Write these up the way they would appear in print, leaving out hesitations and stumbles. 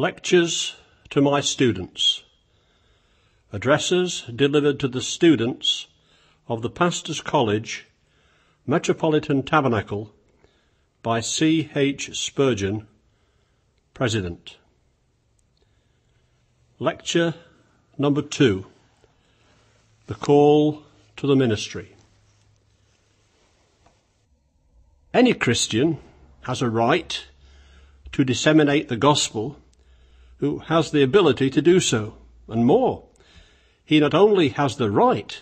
Lectures to my students. Addresses delivered to the students of the Pastors College Metropolitan Tabernacle by C. H. Spurgeon, President. Lecture number 2. The Call to the Ministry. Any Christian has a right to disseminate the gospel who has the ability to do so, and more. He not only has the right,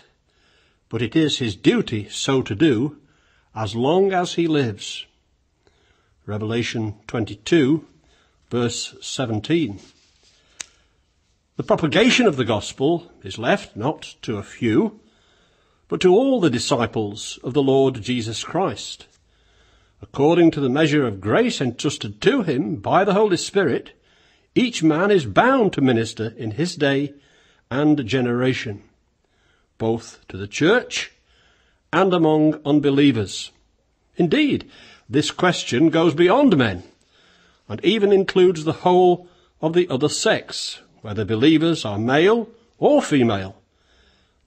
but it is his duty so to do as long as he lives. Revelation 22, verse 17. The propagation of the gospel is left not to a few, but to all the disciples of the Lord Jesus Christ, according to the measure of grace entrusted to him by the Holy Spirit. Each man is bound to minister in his day and generation, both to the church and among unbelievers. Indeed, this question goes beyond men, and even includes the whole of the other sex, whether believers are male or female.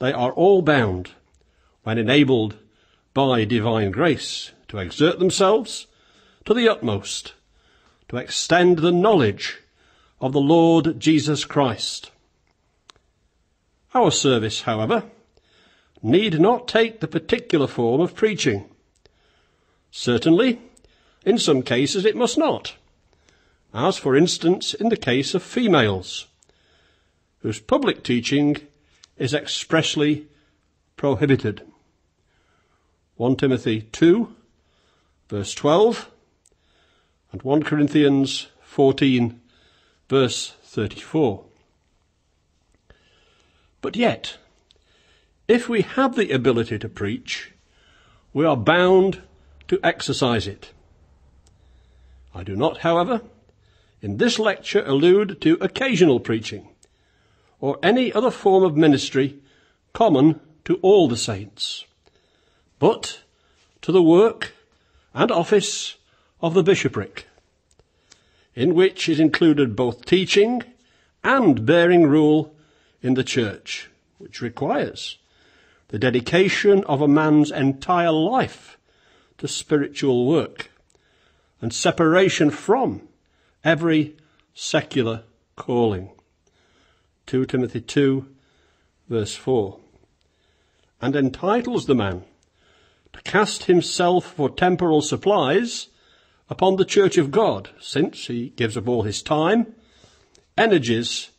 They are all bound, when enabled by divine grace, to exert themselves to the utmost, to extend the knowledge of the Lord Jesus Christ. Our service, however, need not take the particular form of preaching. Certainly, in some cases it must not, as for instance in the case of females, whose public teaching is expressly prohibited. 1 Timothy 2, verse 12, and 1 Corinthians 14, verse 34. But yet, if we have the ability to preach, we are bound to exercise it. I do not, however, in this lecture allude to occasional preaching, or any other form of ministry common to all the saints, but to the work and office of the bishopric, in which is included both teaching and bearing rule in the church, which requires the dedication of a man's entire life to spiritual work, and separation from every secular calling. 2 Timothy 2, verse 4, and entitles the man to cast himself for temporal supplies upon the Church of God, since he gives up all his time, energies,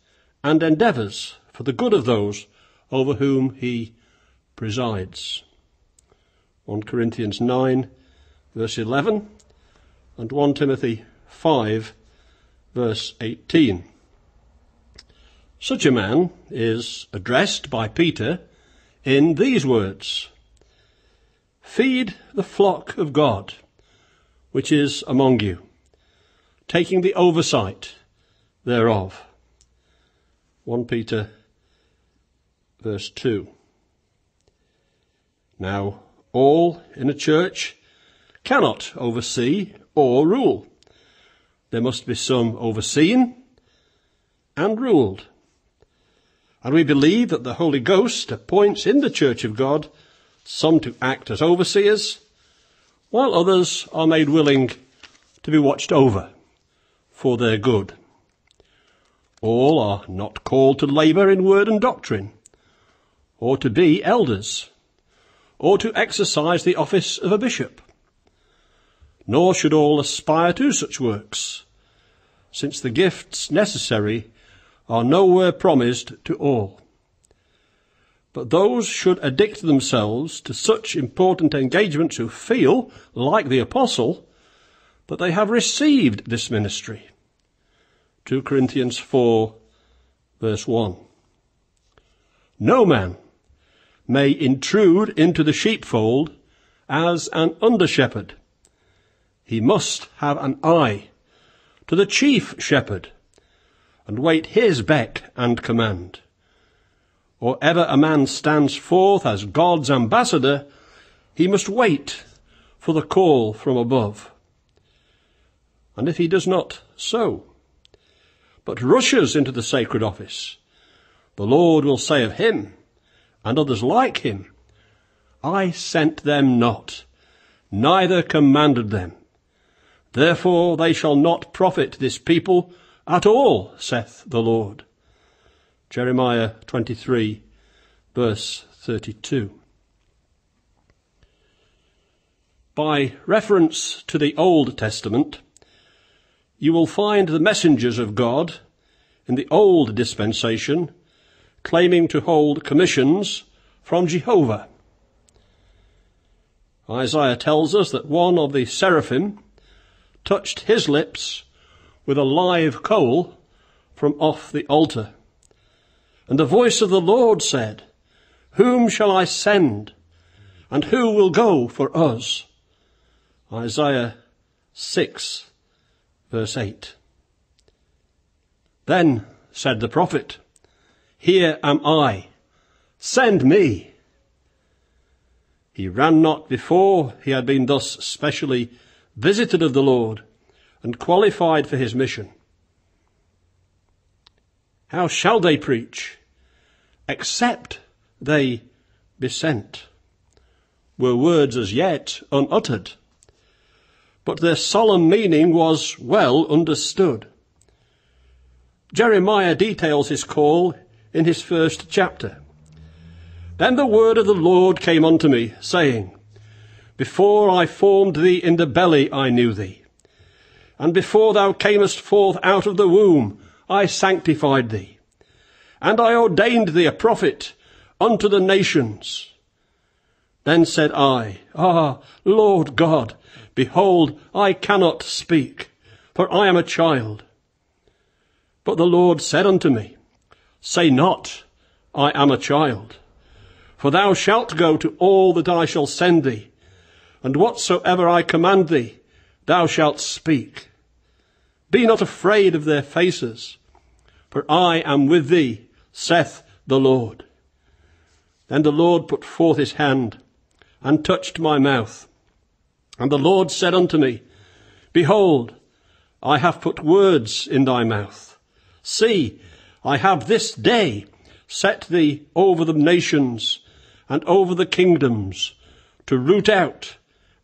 and endeavours for the good of those over whom he presides. 1 Corinthians 9, verse 11, and 1 Timothy 5, verse 18. Such a man is addressed by Peter in these words: "Feed the flock of God, which is among you, taking the oversight thereof." 1 Peter, verse 2. Now, all in a church cannot oversee or rule. There must be some overseen and ruled. And we believe that the Holy Ghost appoints in the Church of God some to act as overseers, while others are made willing to be watched over for their good. All are not called to labour in word and doctrine, or to be elders, or to exercise the office of a bishop. Nor should all aspire to such works, since the gifts necessary are nowhere promised to all. But those should addict themselves to such important engagements who feel, like the apostle, that they have received this ministry. 2 Corinthians 4, verse 1. No man may intrude into the sheepfold as an under-shepherd. He must have an eye to the chief shepherd, and wait his beck and command. Or ever a man stands forth as God's ambassador, he must wait for the call from above. And if he does not so, but rushes into the sacred office. The Lord will say of him, and others like him, I sent them not, neither commanded them. Therefore they shall not profit this people at all, saith the Lord. Jeremiah 23, verse 32. By reference to the Old Testament, you will find the messengers of God in the Old Dispensation claiming to hold commissions from Jehovah. Isaiah tells us that one of the seraphim touched his lips with a live coal from off the altar. And the voice of the Lord said, Whom shall I send, and who will go for us? Isaiah 6, verse 8. Then said the prophet, Here am I, send me. He ran not before he had been thus specially visited of the Lord and qualified for his mission. How shall they preach, except they be sent? Were words as yet unuttered, but their solemn meaning was well understood. Jeremiah details his call in his first chapter. Then the word of the Lord came unto me, saying, Before I formed thee in the belly I knew thee, and before thou camest forth out of the womb I sanctified thee, and I ordained thee a prophet unto the nations. Then said I, Ah, Lord God, behold, I cannot speak, for I am a child. But the Lord said unto me, Say not, I am a child, for thou shalt go to all that I shall send thee, and whatsoever I command thee, thou shalt speak. Be not afraid of their faces, for I am with thee, saith the Lord. Then the Lord put forth his hand, and touched my mouth. And the Lord said unto me, Behold, I have put words in thy mouth. See, I have this day set thee over the nations and over the kingdoms, to root out,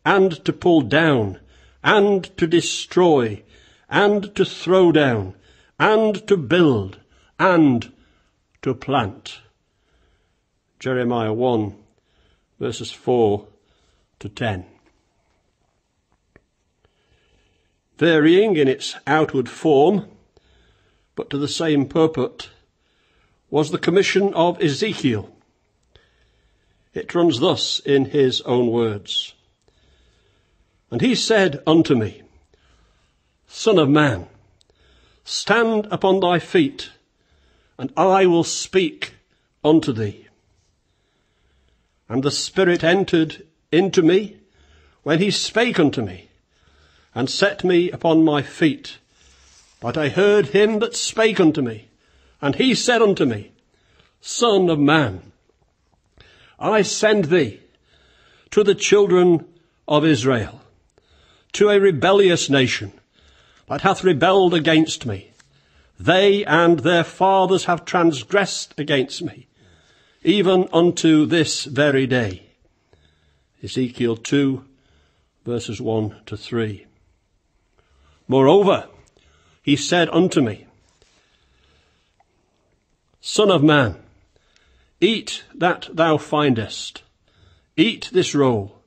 and to pull down, and to destroy, and to throw down, and to build, and to plant. Jeremiah 1, verses 4 to 10. Varying in its outward form, but to the same purport, was the commission of Ezekiel. It runs thus in his own words. And he said unto me, Son of man, stand upon thy feet, and I will speak unto thee. And the Spirit entered into me when he spake unto me, and set me upon my feet. But I heard him that spake unto me, and he said unto me, Son of man, I send thee to the children of Israel, to a rebellious nation that hath rebelled against me. They and their fathers have transgressed against me, even unto this very day. Ezekiel 2, verses 1 to 3. Moreover, he said unto me, Son of man, eat that thou findest, eat this roll,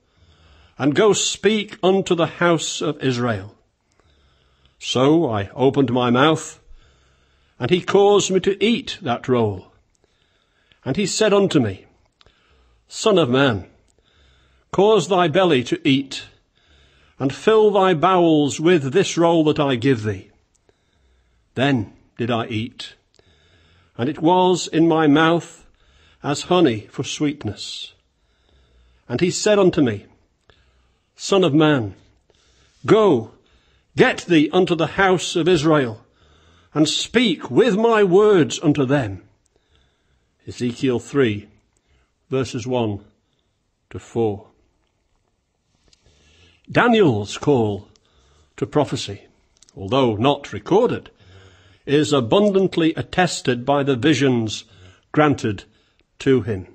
and go speak unto the house of Israel. So I opened my mouth, and he caused me to eat that roll. And he said unto me, Son of man, cause thy belly to eat, and fill thy bowels with this roll that I give thee. Then did I eat, and it was in my mouth as honey for sweetness. And he said unto me, Son of man, go, get thee unto the house of Israel, and speak with my words unto them. Ezekiel 3, verses 1 to 4. Daniel's call to prophecy, although not recorded, is abundantly attested by the visions granted to him,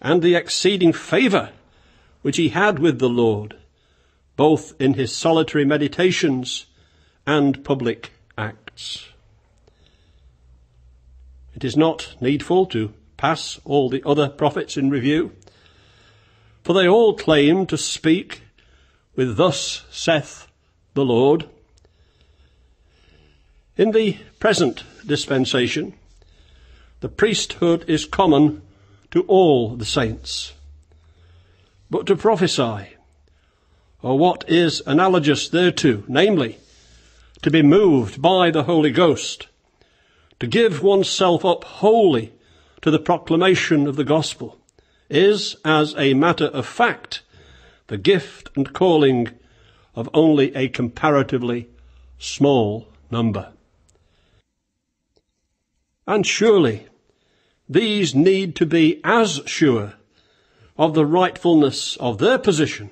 and the exceeding favour which he had with the Lord, both in his solitary meditations and public acts. It is not needful to pass all the other prophets in review, for they all claim to speak with "Thus saith the Lord." In the present dispensation, the priesthood is common to all the saints. But to prophesy, or what is analogous thereto, namely, to be moved by the Holy Ghost, to give oneself up wholly to the proclamation of the gospel, is, as a matter of fact, the gift and calling of only a comparatively small number. And surely these need to be as sure of the rightfulness of their position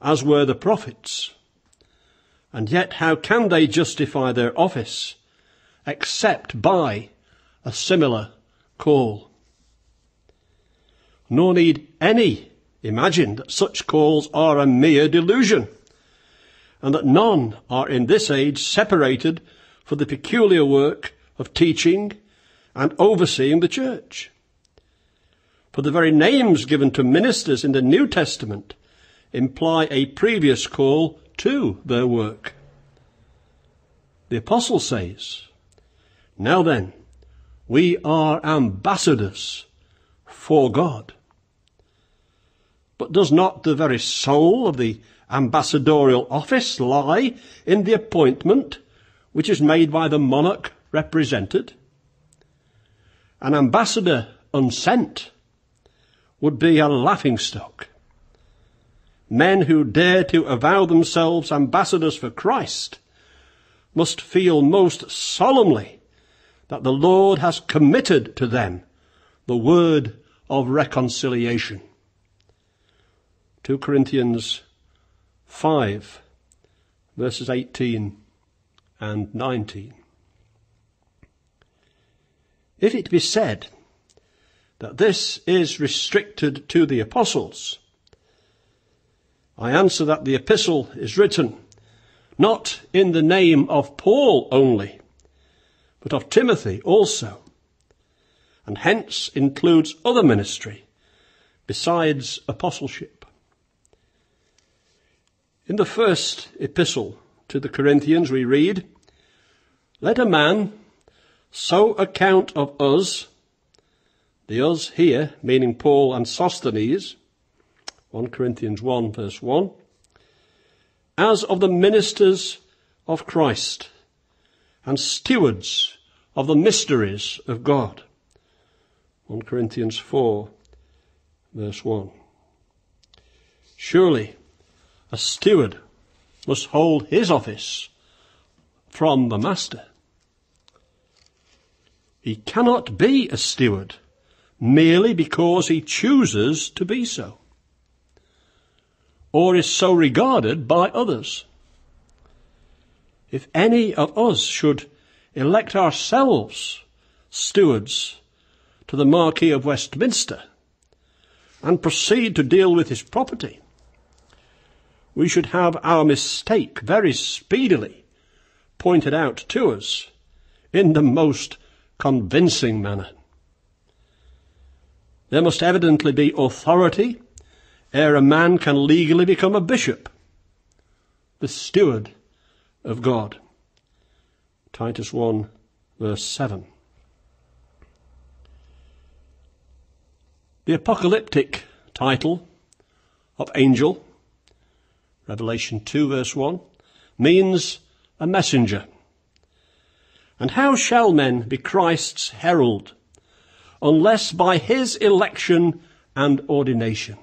as were the prophets. And yet how can they justify their office except by a similar call? Nor need any imagine that such calls are a mere delusion, and that none are in this age separated for the peculiar work of teaching and overseeing the church. For the very names given to ministers in the New Testament imply a previous call to their work. The Apostle says, "Now then, we are ambassadors for God." But does not the very soul of the ambassadorial office lie in the appointment which is made by the monarch represented? An ambassador unsent would be a laughingstock. Men who dare to avow themselves ambassadors for Christ must feel most solemnly that the Lord has committed to them the word of reconciliation. 2 Corinthians 5, verses 18 and 19. If it be said that this is restricted to the apostles, I answer that the epistle is written not in the name of Paul only, but of Timothy also, and hence includes other ministry besides apostleship. In the first epistle to the Corinthians we read, "Let a man so account of us," the us here meaning Paul and Sosthenes, 1 Corinthians 1 verse 1, "as of the ministers of Christ and stewards of the mysteries of God," 1 Corinthians 4 verse 1. Surely a steward must hold his office from the master. He cannot be a steward merely because he chooses to be so, or is so regarded by others. If any of us should elect ourselves stewards to the Marquis of Westminster and proceed to deal with his property, we should have our mistake very speedily pointed out to us in the most convincing manner. There must evidently be authority ere a man can legally become a bishop, the steward of God, Titus 1 verse 7. The apocalyptic title of angel, Revelation 2 verse 1, means a messenger. And how shall men be Christ's herald unless by his election and ordination?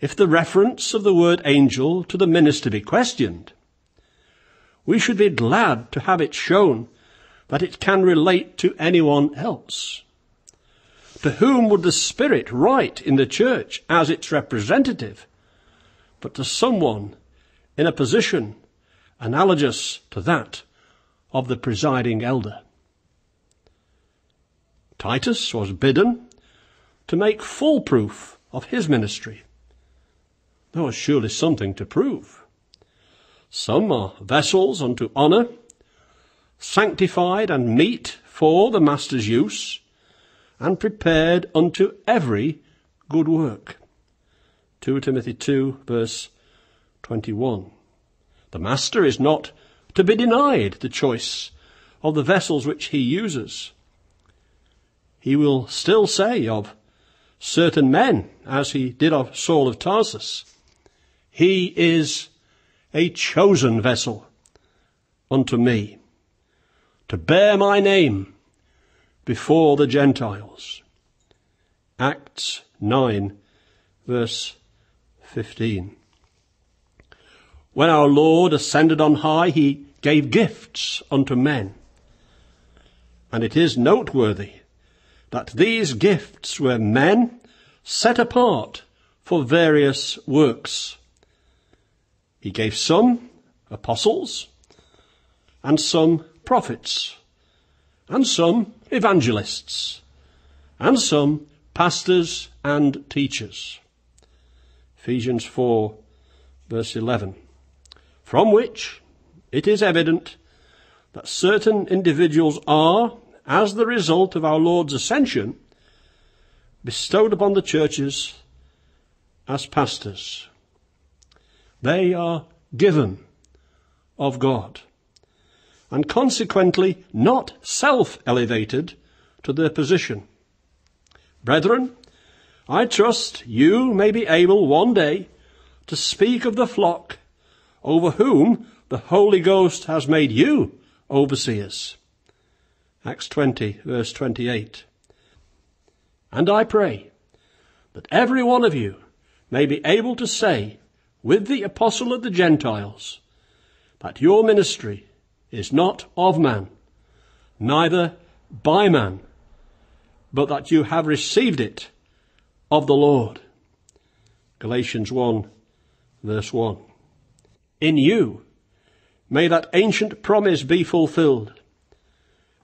If the reference of the word angel to the minister be questioned, we should be glad to have it shown that it can relate to anyone else. To whom would the Spirit write in the church as its representative, but to someone in a position analogous to that of the presiding elder. Titus was bidden to make full proof of his ministry. There was surely something to prove. Some are vessels unto honour, sanctified and meet for the master's use, and prepared unto every good work. 2 Timothy 2, verse 21. The master is not to be denied the choice of the vessels which he uses. He will still say of certain men, as he did of Saul of Tarsus, he is a chosen vessel unto me, to bear my name before the Gentiles. Acts 9, verse 15. When our Lord ascended on high, he gave gifts unto men. And it is noteworthy that these gifts were men set apart for various works. He gave some apostles, and some prophets, and some evangelists, and some pastors and teachers. Ephesians 4, verse 11. From which it is evident that certain individuals are, as the result of our Lord's ascension, bestowed upon the churches as pastors. They are given of God, and consequently not self-elevated to their position. Brethren, I trust you may be able one day to speak of the flock over whom the Holy Ghost has made you overseers. Acts 20, verse 28. And I pray that every one of you may be able to say with the apostle of the Gentiles that your ministry is not of man, neither by man, but that you have received it of the Lord. Galatians 1, verse 1. In you may that ancient promise be fulfilled.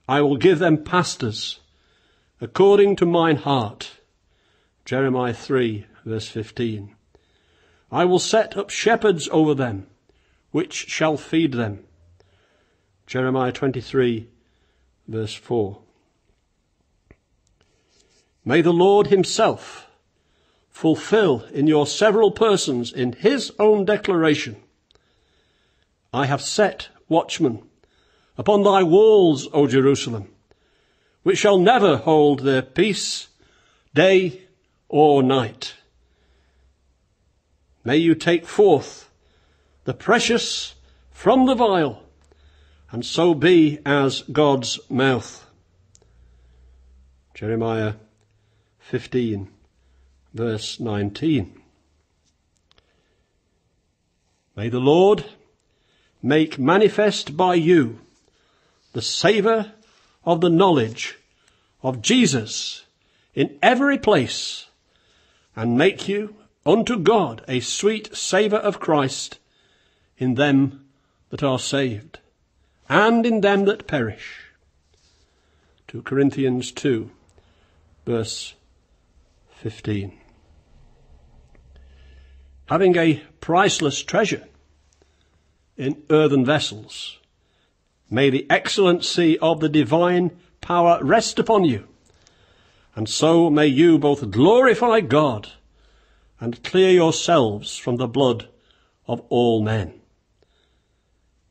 I will give them pastors according to mine heart. Jeremiah 3, verse 15. I will set up shepherds over them, which shall feed them. Jeremiah 23, verse 4. May the Lord himself fulfill in your several persons in his own declaration, I have set watchmen upon thy walls, O Jerusalem, which shall never hold their peace, day or night. May you take forth the precious from the vial, and so be as God's mouth. Jeremiah 15, verse 19. May the Lord make manifest by you the savour of the knowledge of Jesus in every place, and make you unto God a sweet savour of Christ in them that are saved, and in them that perish. 2 Corinthians 2, verse 15. Having a priceless treasure in earthen vessels, may the excellency of the divine power rest upon you, and so may you both glorify God and clear yourselves from the blood of all men.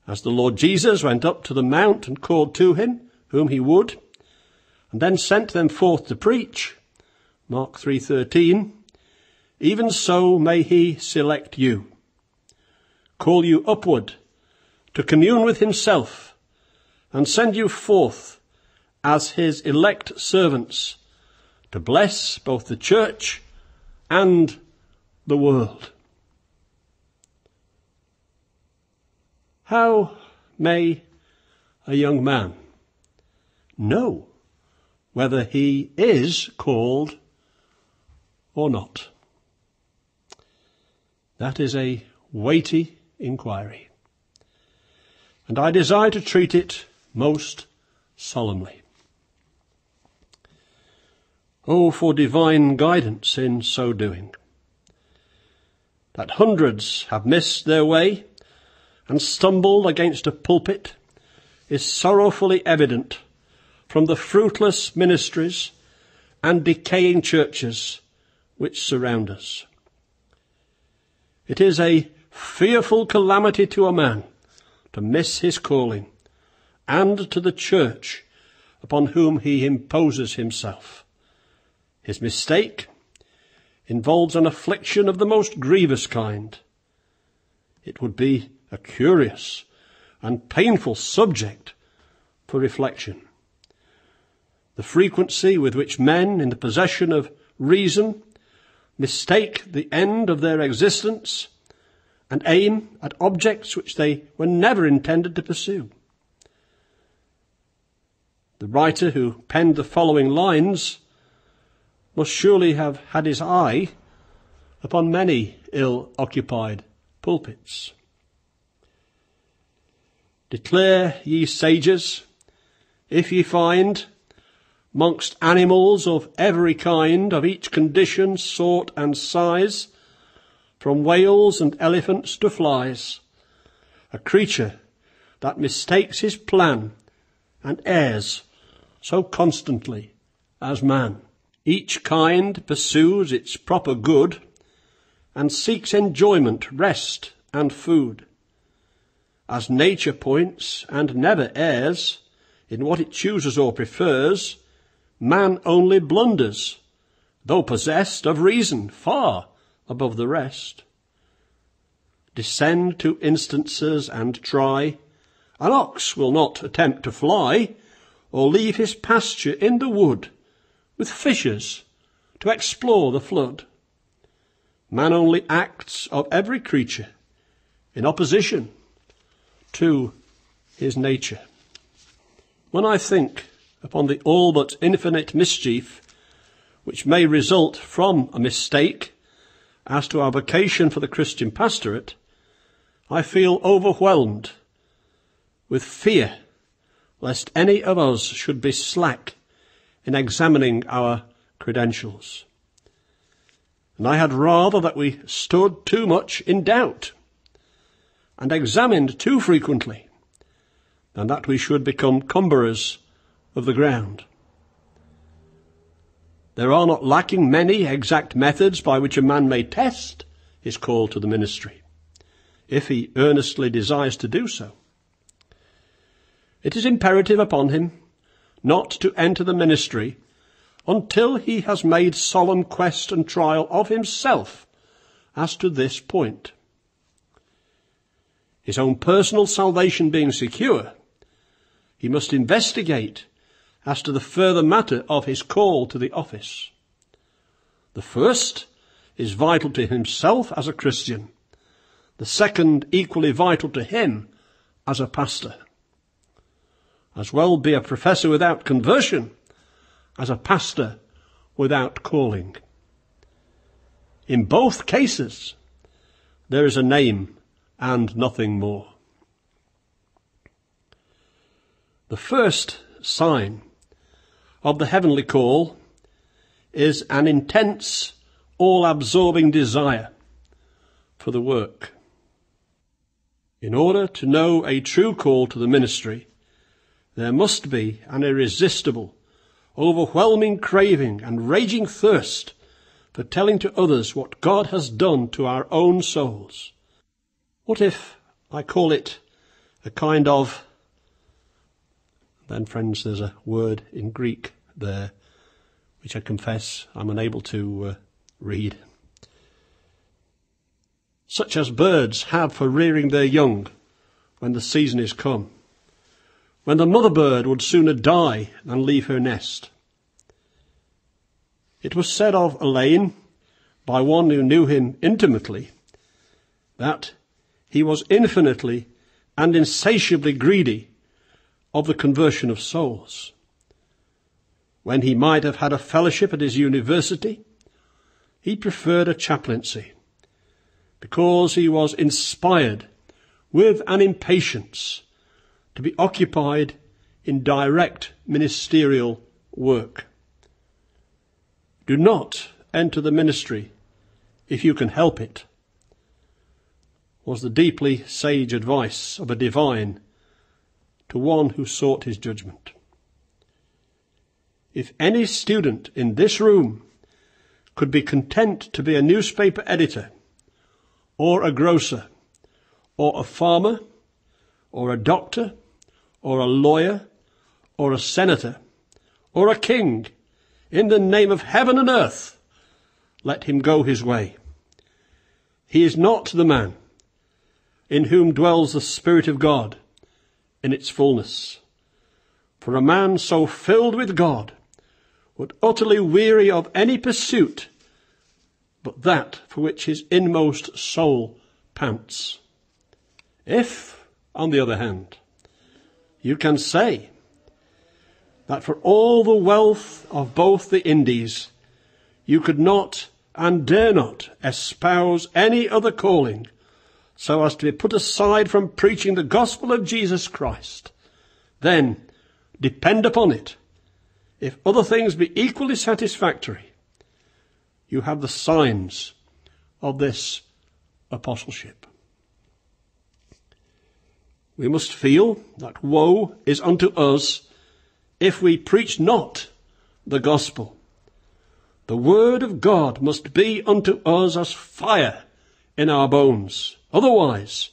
As the Lord Jesus went up to the mount and called to him whom he would, and then sent them forth to preach, Mark 3:13, even so may he select you, call you upward to commune with himself, and send you forth as his elect servants to bless both the church and the world. How may a young man know whether he is called or not? That is a weighty inquiry. and I desire to treat it most solemnly. Oh, for divine guidance in so doing, that hundreds have missed their way and stumbled against a pulpit is sorrowfully evident from the fruitless ministries and decaying churches which surround us. It is a fearful calamity to a man to miss his calling, and to the church upon whom he imposes himself. His mistake involves an affliction of the most grievous kind. It would be a curious and painful subject for reflection. The frequency with which men in the possession of reason mistake the end of their existence and aim at objects which they were never intended to pursue. The writer who penned the following lines must surely have had his eye upon many ill-occupied pulpits. Declare, ye sages, if ye find, mongst animals of every kind, of each condition, sort, and size, from whales and elephants to flies, a creature that mistakes his plan and errs so constantly as man. Each kind pursues its proper good and seeks enjoyment, rest, and food. As nature points and never errs in what it chooses or prefers, man only blunders, though possessed of reason far above the rest. Descend to instances and try. An ox will not attempt to fly or leave his pasture in the wood with fishers to explore the flood. Man only acts of every creature in opposition to his nature. When I think upon the all but infinite mischief which may result from a mistake as to our vocation for the Christian pastorate, I feel overwhelmed with fear lest any of us should be slack in examining our credentials. And I had rather that we stood too much in doubt and examined too frequently than that we should become cumberers of the ground. There are not lacking many exact methods by which a man may test his call to the ministry, if he earnestly desires to do so. It is imperative upon him not to enter the ministry until he has made solemn quest and trial of himself as to this point. His own personal salvation being secure, he must investigate as to the further matter of his call to the office. The first is vital to himself as a Christian, the second equally vital to him as a pastor. As well be a professor without conversion as a pastor without calling. In both cases, there is a name and nothing more. The first sign of the heavenly call is an intense, all-absorbing desire for the work. In order to know a true call to the ministry, there must be an irresistible, overwhelming craving and raging thirst for telling to others what God has done to our own souls. What if I call it a kind of, then friends, there's a word in Greek there, which I confess I'm unable to read. Such as birds have for rearing their young when the season is come, when the mother bird would sooner die than leave her nest. It was said of Elaine, by one who knew him intimately, that he was infinitely and insatiably greedy of the conversion of souls. When he might have had a fellowship at his university, he preferred a chaplaincy, because he was inspired with an impatience to be occupied in direct ministerial work. Do not enter the ministry if you can help it, was the deeply sage advice of a divine to one who sought his judgment. If any student in this room could be content to be a newspaper editor, or a grocer, or a farmer, or a doctor, or a lawyer, or a senator, or a king, in the name of heaven and earth, let him go his way. He is not the man in whom dwells the Spirit of God in its fullness. For a man so filled with God would utterly weary of any pursuit but that for which his inmost soul pants. If, on the other hand, you can say that for all the wealth of both the Indies, you could not and dare not espouse any other calling so as to be put aside from preaching the gospel of Jesus Christ, then depend upon it, if other things be equally satisfactory, you have the signs of this apostleship. We must feel that woe is unto us if we preach not the gospel. The word of God must be unto us as fire in our bones. Otherwise,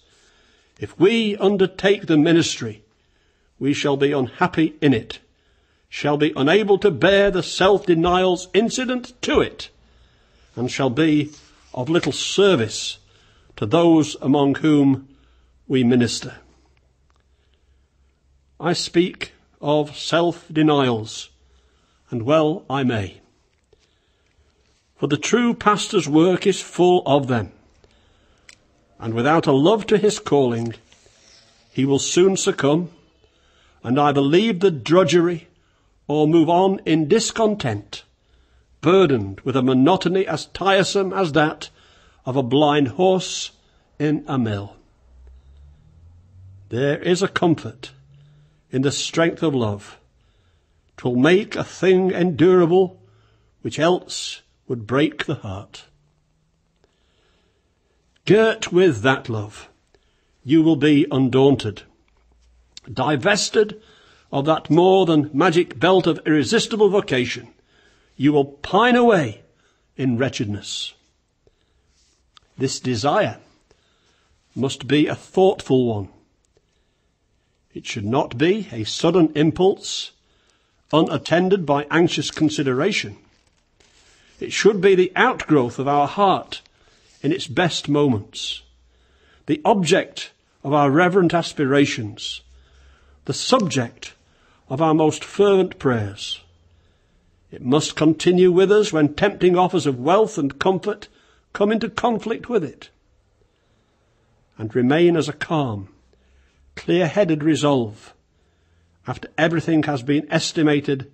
if we undertake the ministry, we shall be unhappy in it, shall be unable to bear the self-denials incident to it, and shall be of little service to those among whom we minister. I speak of self-denials, and well I may, for the true pastor's work is full of them, and without a love to his calling, he will soon succumb, and either leave the drudgery or move on in discontent, burdened with a monotony as tiresome as that of a blind horse in a mill. There is a comfort in the strength of love. 'Twill make a thing endurable which else would break the heart. Girt with that love, you will be undaunted, divested of that more than magic belt of irresistible vocation. You will pine away in wretchedness. This desire must be a thoughtful one. It should not be a sudden impulse, unattended by anxious consideration. It should be the outgrowth of our heart in its best moments, the object of our reverent aspirations, the subject of our most fervent prayers. It must continue with us when tempting offers of wealth and comfort come into conflict with it, and remain as a calm, clear-headed resolve after everything has been estimated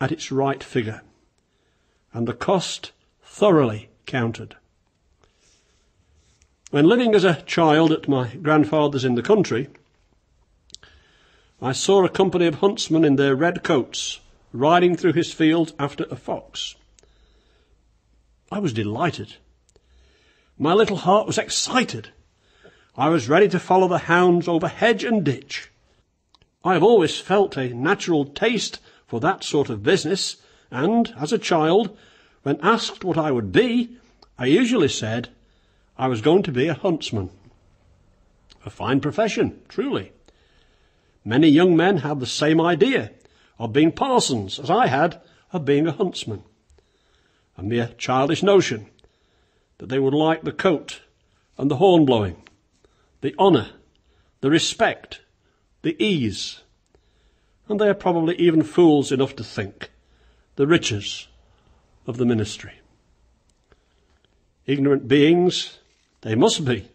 at its right figure, and the cost thoroughly counted. When living as a child at my grandfather's in the country, I saw a company of huntsmen in their red coats riding through his field after a fox. I was delighted. My little heart was excited. I was ready to follow the hounds over hedge and ditch. I have always felt a natural taste for that sort of business, and, as a child, when asked what I would be, I usually said I was going to be a huntsman. A fine profession, truly. Many young men have the same idea of being parsons as I had of being a huntsman. A mere childish notion that they would like the coat and the horn blowing, the honour, the respect, the ease. And they are probably even fools enough to think the riches of the ministry. Ignorant beings they must be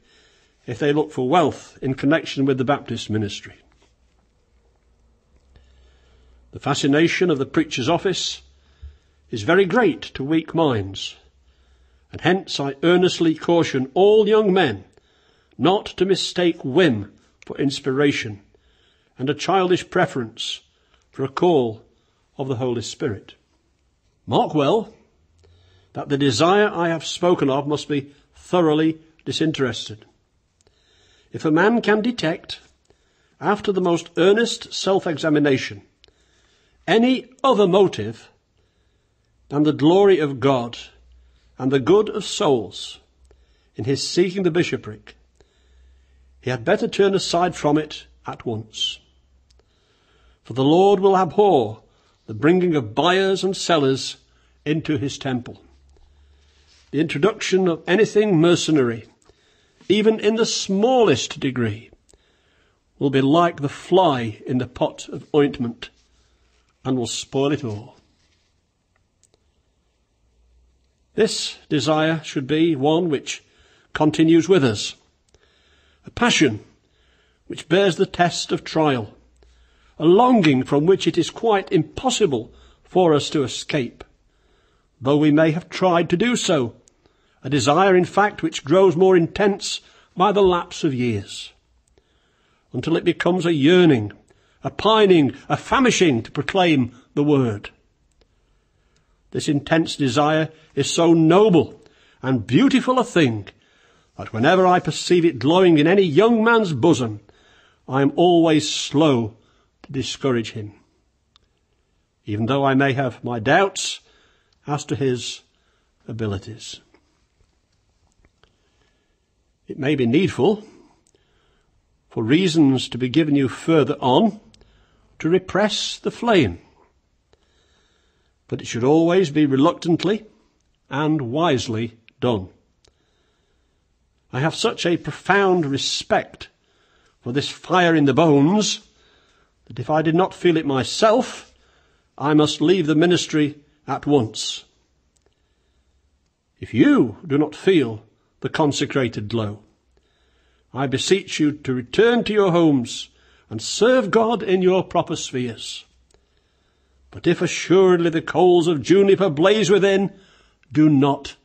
if they look for wealth in connection with the Baptist ministry. The fascination of the preacher's office is very great to weak minds, and hence I earnestly caution all young men not to mistake whim for inspiration, and a childish preference for a call of the Holy Spirit. Mark well that the desire I have spoken of must be thoroughly disinterested. If a man can detect, after the most earnest self-examination, any other motive than the glory of God and the good of souls in his seeking the bishopric, he had better turn aside from it at once. For the Lord will abhor the bringing of buyers and sellers into his temple. The introduction of anything mercenary, even in the smallest degree, will be like the fly in the pot of ointment and will spoil it all. This desire should be one which continues with us, a passion which bears the test of trial, a longing from which it is quite impossible for us to escape, though we may have tried to do so, a desire, in fact, which grows more intense by the lapse of years, until it becomes a yearning, a pining, a famishing to proclaim the word. This intense desire is so noble and beautiful a thing that whenever I perceive it glowing in any young man's bosom, I am always slow to discourage him, even though I may have my doubts as to his abilities. It may be needful, for reasons to be given you further on, to repress the flame, but it should always be reluctantly and wisely done. I have such a profound respect for this fire in the bones that if I did not feel it myself, I must leave the ministry at once. If you do not feel the consecrated glow, I beseech you to return to your homes and serve God in your proper spheres. But if assuredly the coals of juniper blaze within, do not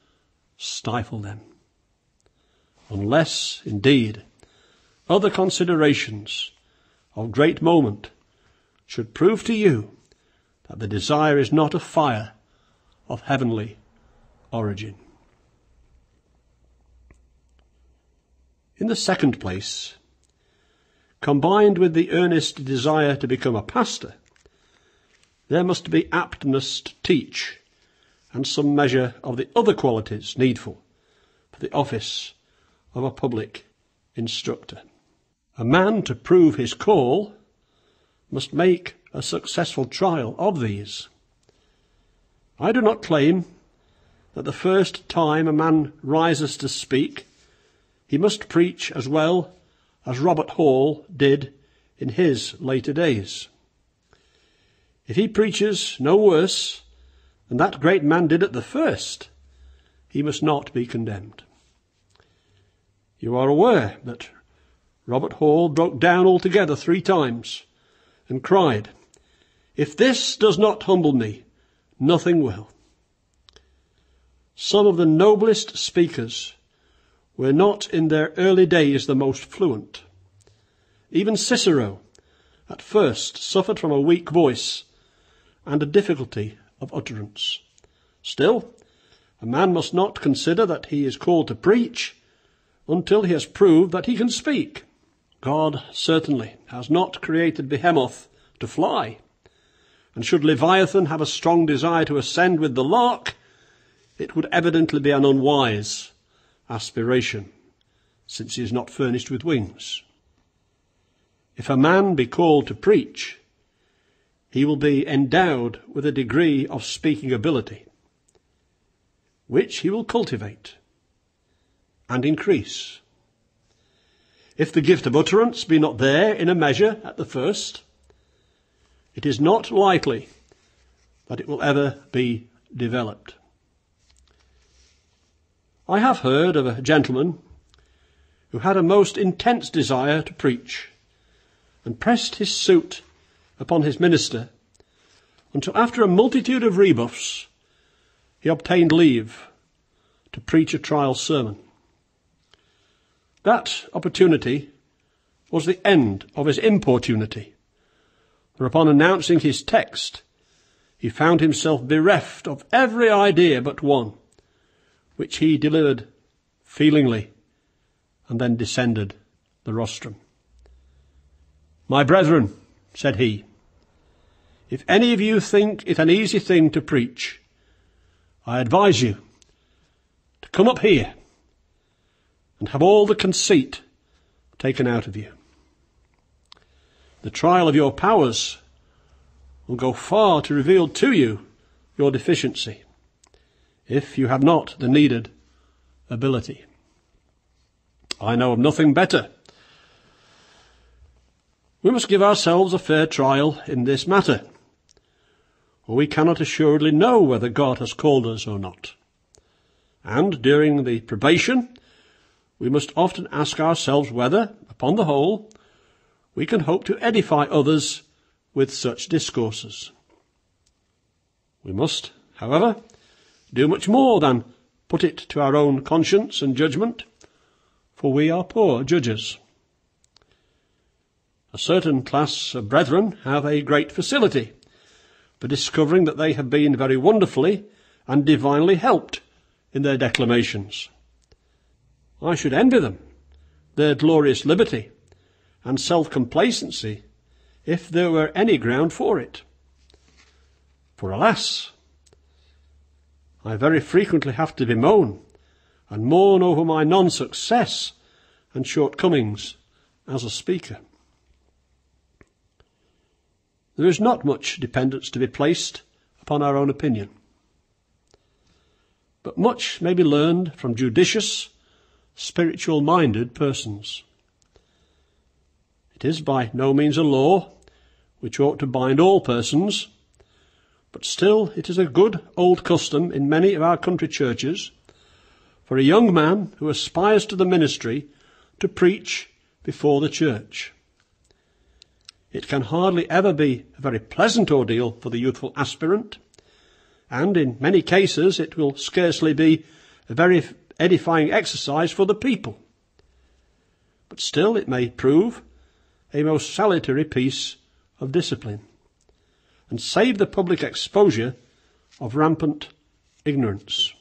stifle them, unless, indeed, other considerations of great moment should prove to you that the desire is not a fire of heavenly origin. In the second place, combined with the earnest desire to become a pastor, there must be aptness to teach and some measure of the other qualities needful for the office of a public instructor. A man, to prove his call, must make a successful trial of these. I do not claim that the first time a man rises to speak, he must preach as well as Robert Hall did in his later days. If he preaches no worse than that great man did at the first, he must not be condemned. You are aware that Robert Hall broke down altogether 3 times and cried, "If this does not humble me, nothing will." Some of the noblest speakers were not in their early days the most fluent. Even Cicero at first suffered from a weak voice and a difficulty of utterance. Still, a man must not consider that he is called to preach until he has proved that he can speak. God certainly has not created Behemoth to fly, and should Leviathan have a strong desire to ascend with the lark, it would evidently be an unwise aspiration, since he is not furnished with wings. If a man be called to preach, he will be endowed with a degree of speaking ability, which he will cultivate and increase. If the gift of utterance be not there in a measure at the first, it is not likely that it will ever be developed. I have heard of a gentleman who had a most intense desire to preach, and pressed his suit upon his minister until, after a multitude of rebuffs, he obtained leave to preach a trial sermon. That opportunity was the end of his importunity for upon announcing his text, he found himself bereft of every idea but one, which he delivered feelingly, and then descended the rostrum. "My brethren," said he, "if any of you think it an easy thing to preach, I advise you to come up here and have all the conceit taken out of you. The trial of your powers will go far to reveal to you your deficiency, if you have not the needed ability. I know of nothing better. We must give ourselves a fair trial in this matter, or we cannot assuredly know whether God has called us or not. And during the probation, we must often ask ourselves whether, upon the whole, we can hope to edify others with such discourses. We must, however, do much more than put it to our own conscience and judgment, for we are poor judges. A certain class of brethren have a great facility for discovering that they have been very wonderfully and divinely helped in their declamations. I should envy them their glorious liberty and self-complacency if there were any ground for it. For alas, I very frequently have to bemoan and mourn over my non-success and shortcomings as a speaker." There is not much dependence to be placed upon our own opinion, but much may be learned from judicious, spiritual-minded persons. It is by no means a law which ought to bind all persons, but still it is a good old custom in many of our country churches for a young man who aspires to the ministry to preach before the church. It can hardly ever be a very pleasant ordeal for the youthful aspirant, and in many cases it will scarcely be a very edifying exercise for the people. But still it may prove a most salutary piece of discipline, and save the public exposure of rampant ignorance.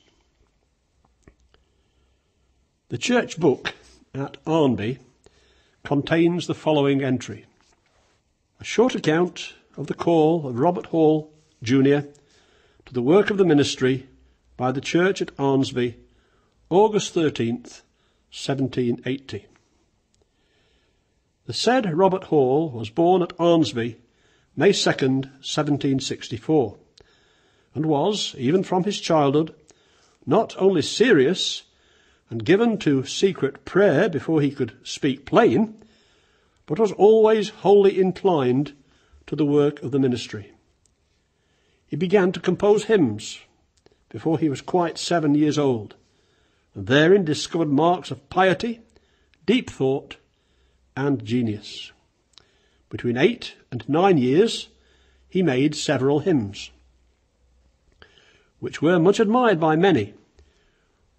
The church book at Arnsby contains the following entry: "A short account of the call of Robert Hall, Jr., to the work of the ministry by the church at Arnsby, August 13th, 1780. The said Robert Hall was born at Arnsby, May 2nd, 1764, and was, even from his childhood, not only serious and given to secret prayer before he could speak plain, but was always wholly inclined to the work of the ministry. He began to compose hymns before he was quite 7 years old, and therein discovered marks of piety, deep thought, and genius. Between 8 and 9 years he made several hymns, which were much admired by many,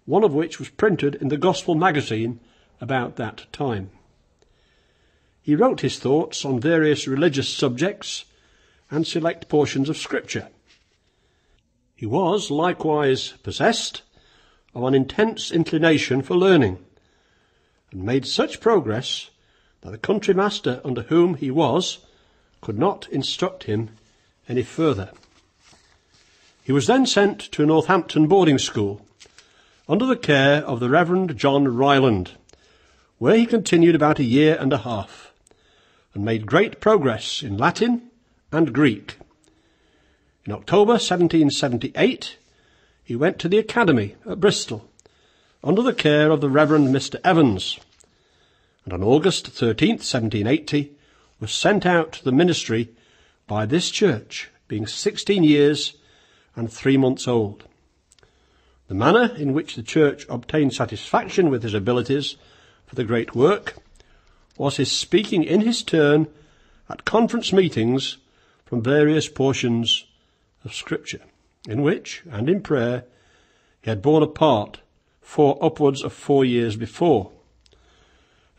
one of which was printed in the Gospel magazine about that time. He wrote his thoughts on various religious subjects and select portions of Scripture. He was likewise possessed of an intense inclination for learning, and made such progress that the country master under whom he was could not instruct him any further. He was then sent to a Northampton boarding school under the care of the Reverend John Ryland, where he continued about a year and a half, and made great progress in Latin and Greek. In October 1778, he went to the academy at Bristol, under the care of the Reverend Mr Evans, and on August 13th, 1780, was sent out to the ministry by this church, being 16 years and 3 months old. The manner in which the church obtained satisfaction with his abilities for the great work was his speaking in his turn at conference meetings from various portions of Scripture, in which, and in prayer, he had borne a part for upwards of 4 years before,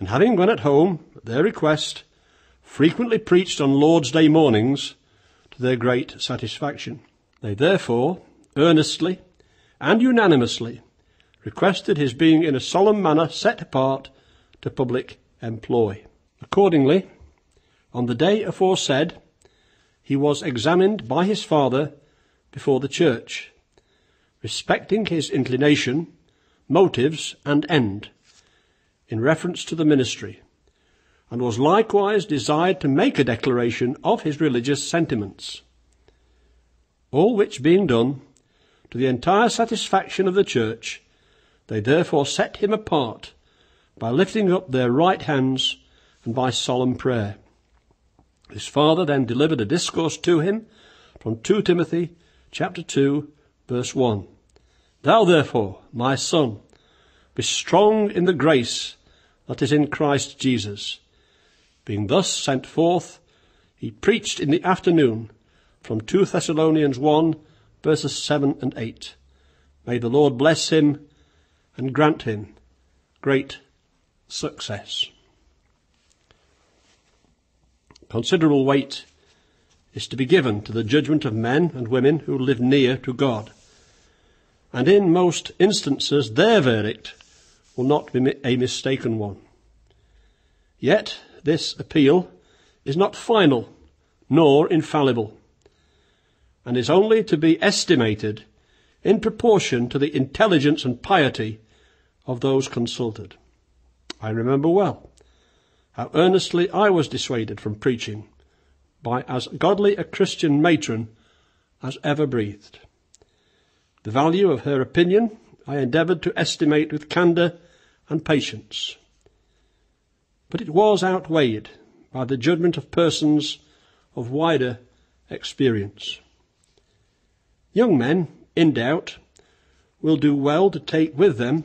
and having, when at home, at their request, frequently preached on Lord's Day mornings to their great satisfaction. They therefore earnestly and unanimously requested his being in a solemn manner set apart to public employ. Accordingly, on the day aforesaid, he was examined by his father before the church, respecting his inclination, motives, and end, in reference to the ministry, and was likewise desired to make a declaration of his religious sentiments. All which being done, to the entire satisfaction of the church, they therefore set him apart by lifting up their right hands and by solemn prayer. His father then delivered a discourse to him from 2 Timothy chapter 2, verse 1. Thou therefore, my son, be strong in the grace that is in Christ Jesus. Being thus sent forth, he preached in the afternoon from 2 Thessalonians 1, verses 7 and 8. May the Lord bless him and grant him great success. Considerable weight is to be given to the judgment of men and women who live near to God, and in most instances their verdict will not be a mistaken one. Yet this appeal is not final nor infallible, and is only to be estimated in proportion to the intelligence and piety of those consulted. I remember well how earnestly I was dissuaded from preaching by as godly a Christian matron as ever breathed. The value of her opinion I endeavoured to estimate with candour and patience, but it was outweighed by the judgment of persons of wider experience. Young men, in doubt, will do well to take with them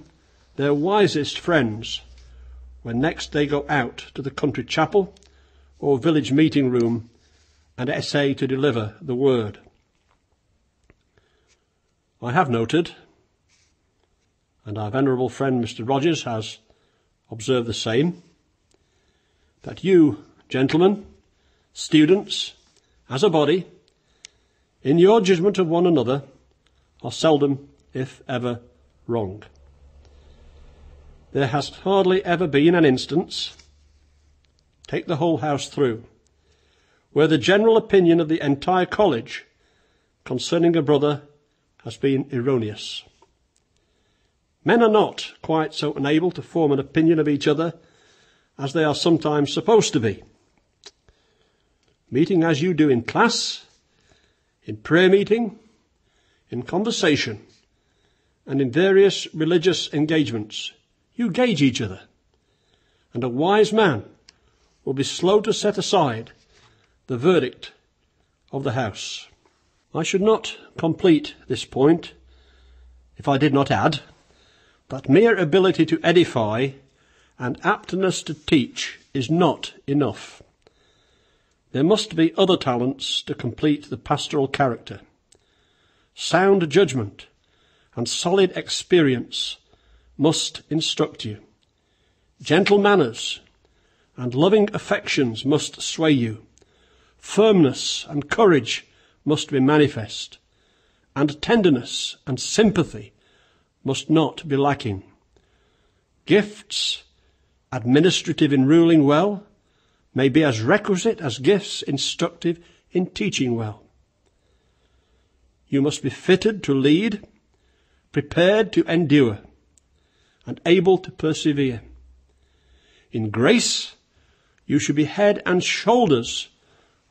their wisest friends when next they go out to the country chapel or village meeting room and essay to deliver the word. I have noted, and our venerable friend Mr. Rogers has observed the same, that you, gentlemen, students, as a body, in your judgment of one another, are seldom, if ever, wrong. There has hardly ever been an instance, take the whole house through, where the general opinion of the entire college concerning a brother has been erroneous. Men are not quite so unable to form an opinion of each other as they are sometimes supposed to be. Meeting as you do in class, in prayer meeting, in conversation, and in various religious engagements, you gauge each other, and a wise man will be slow to set aside the verdict of the house. I should not complete this point if I did not add that mere ability to edify and aptness to teach is not enough. There must be other talents to complete the pastoral character. Sound judgment and solid experience must instruct you. Gentle manners and loving affections must sway you. Firmness and courage must be manifest, and tenderness and sympathy must not be lacking. Gifts, administrative in ruling well, may be as requisite as gifts instructive in teaching well. You must be fitted to lead, prepared to endure, and able to persevere. In grace, you should be head and shoulders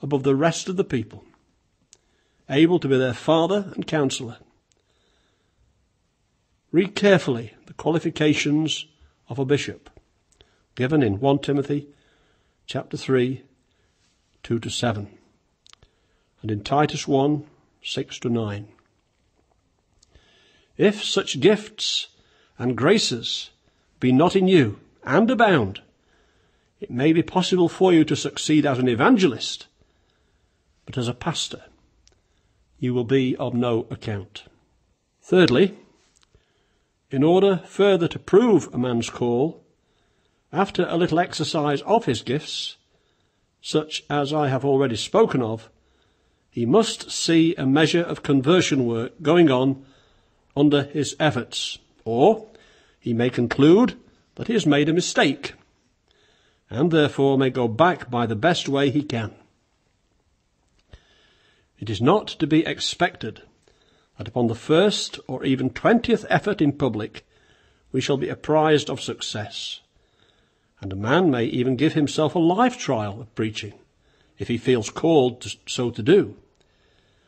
above the rest of the people, able to be their father and counsellor. Read carefully the qualifications of a bishop, given in 1 Timothy chapter 3, 2-7, and in Titus 1, 6-9. If such gifts and graces be not in you and abound, it may be possible for you to succeed as an evangelist, but as a pastor you will be of no account. Thirdly, in order further to prove a man's call, after a little exercise of his gifts, such as I have already spoken of, he must see a measure of conversion work going on under his efforts, or he may conclude that he has made a mistake, and therefore may go back by the best way he can. It is not to be expected that upon the first or even 20th effort in public we shall be apprised of success, and a man may even give himself a life trial of preaching, if he feels called so to do.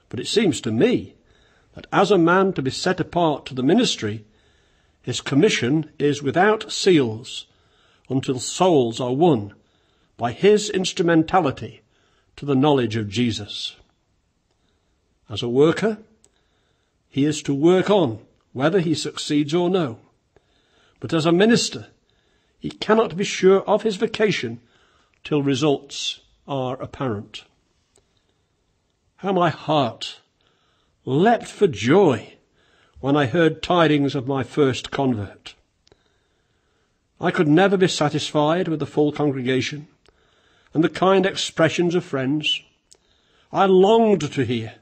But it seems to me that as a man to be set apart to the ministry, his commission is without seals until souls are won by his instrumentality to the knowledge of Jesus. As a worker, he is to work on, whether he succeeds or no. But as a minister, he cannot be sure of his vocation till results are apparent. How my heart leapt for joy when I heard tidings of my first convert. I could never be satisfied with the full congregation and the kind expressions of friends. I longed to hear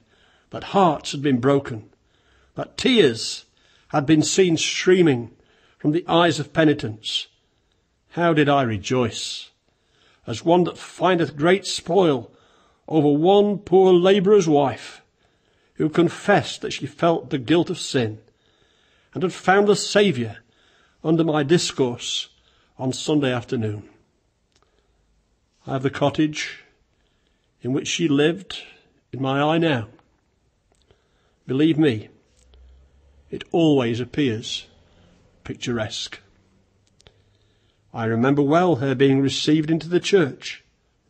that hearts had been broken, that tears had been seen streaming from the eyes of penitents. How did I rejoice, as one that findeth great spoil over one poor labourer's wife, who confessed that she felt the guilt of sin, and had found the Saviour under my discourse on Sunday afternoon. I have the cottage in which she lived in my eye now. Believe me, it always appears picturesque. I remember well her being received into the church,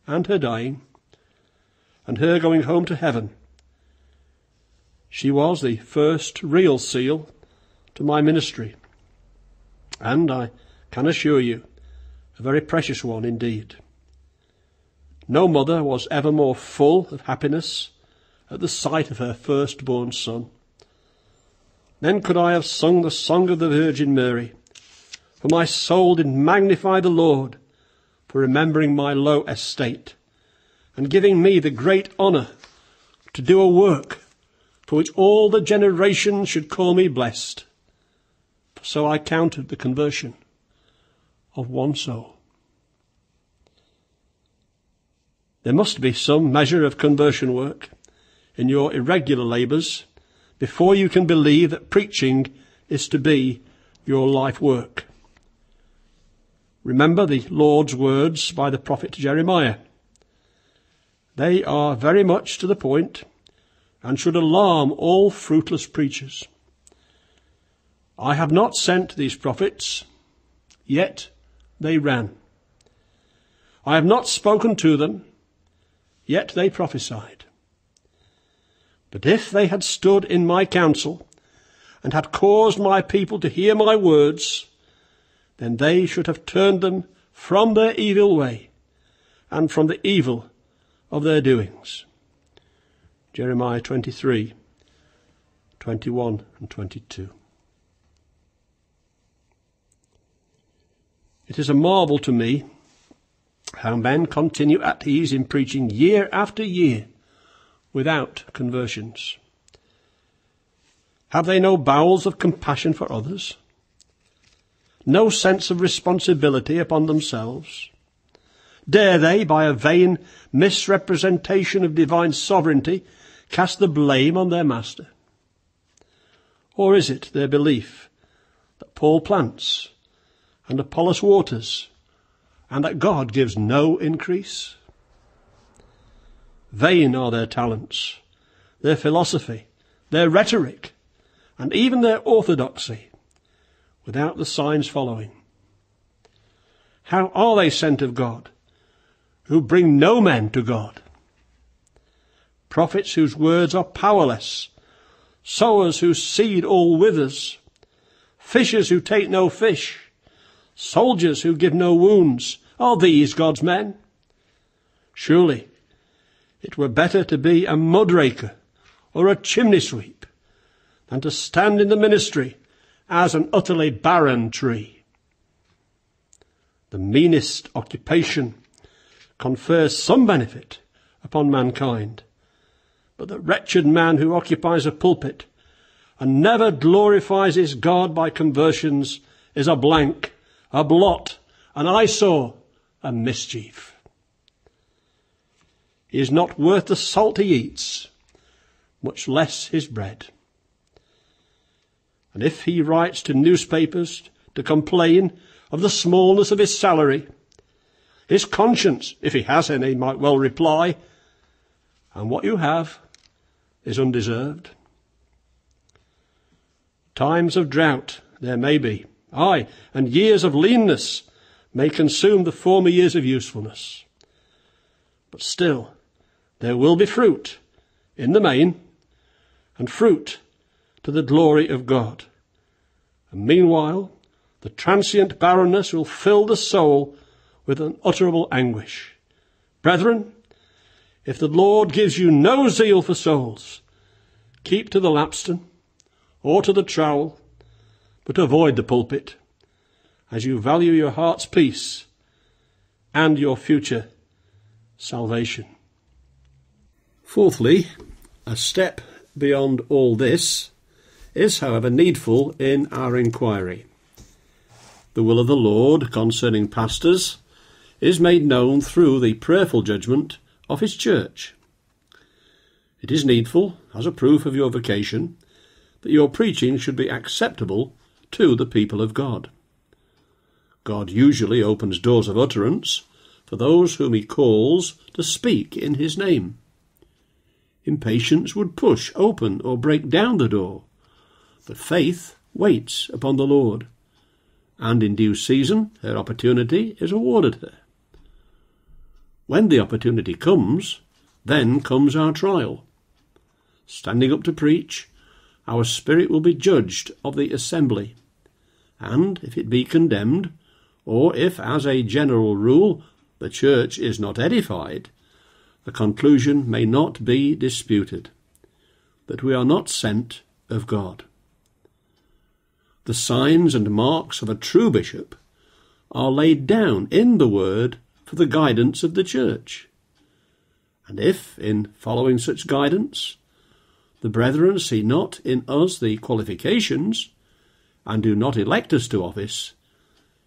and her dying, and her going home to heaven. She was the first real seal to my ministry, and I can assure you, a very precious one indeed. No mother was ever more full of happiness at the sight of her first-born son. Then could I have sung the song of the Virgin Mary, for my soul did magnify the Lord for remembering my low estate, and giving me the great honour to do a work for which all the generations should call me blessed. For so I counted the conversion of one soul. There must be some measure of conversion work in your irregular labours before you can believe that preaching is to be your life work. Remember the Lord's words by the prophet Jeremiah. They are very much to the point and should alarm all fruitless preachers. I have not sent these prophets, yet they ran. I have not spoken to them, yet they prophesied. But if they had stood in my counsel and had caused my people to hear my words, then they should have turned them from their evil way and from the evil of their doings. Jeremiah 23, 21 and 22. It is a marvel to me how men continue at ease in preaching year after year without conversions. Have they no bowels of compassion for others? No sense of responsibility upon themselves? Dare they, by a vain misrepresentation of divine sovereignty, cast the blame on their master? Or is it their belief that Paul plants and Apollos waters, and that God gives no increase? Vain are their talents, their philosophy, their rhetoric, and even their orthodoxy, without the signs following. How are they sent of God, who bring no men to God? Prophets whose words are powerless, sowers whose seed all withers, fishers who take no fish, soldiers who give no wounds, are these God's men? Surely it were better to be a mudraker or a chimney sweep than to stand in the ministry as an utterly barren tree. The meanest occupation confers some benefit upon mankind, but that wretched man who occupies a pulpit and never glorifies his God by conversions is a blank, a blot, an eyesore, a mischief. He is not worth the salt he eats, much less his bread. And if he writes to newspapers to complain of the smallness of his salary, his conscience, if he has any, might well reply, "And what you have is undeserved." Times of drought there may be, aye, and years of leanness may consume the former years of usefulness. But still, there will be fruit in the main, and fruit to the glory of God. And meanwhile, the transient barrenness will fill the soul with unutterable anguish. Brethren, if the Lord gives you no zeal for souls, keep to the lapstone or to the trowel, but avoid the pulpit, as you value your heart's peace and your future salvation. Fourthly, a step beyond all this is, however, needful in our inquiry. The will of the Lord concerning pastors is made known through the prayerful judgment of his church. It is needful, as a proof of your vocation, that your preaching should be acceptable to the people of God. God usually opens doors of utterance for those whom he calls to speak in his name. Impatience would push open or break down the door, but faith waits upon the Lord, and in due season her opportunity is awarded her. When the opportunity comes, then comes our trial. Standing up to preach, our spirit will be judged of the assembly, and if it be condemned, or if, as a general rule, the church is not edified, the conclusion may not be disputed, that we are not sent of God. The signs and marks of a true bishop are laid down in the Word for the guidance of the church. And if, in following such guidance, the brethren see not in us the qualifications, and do not elect us to office,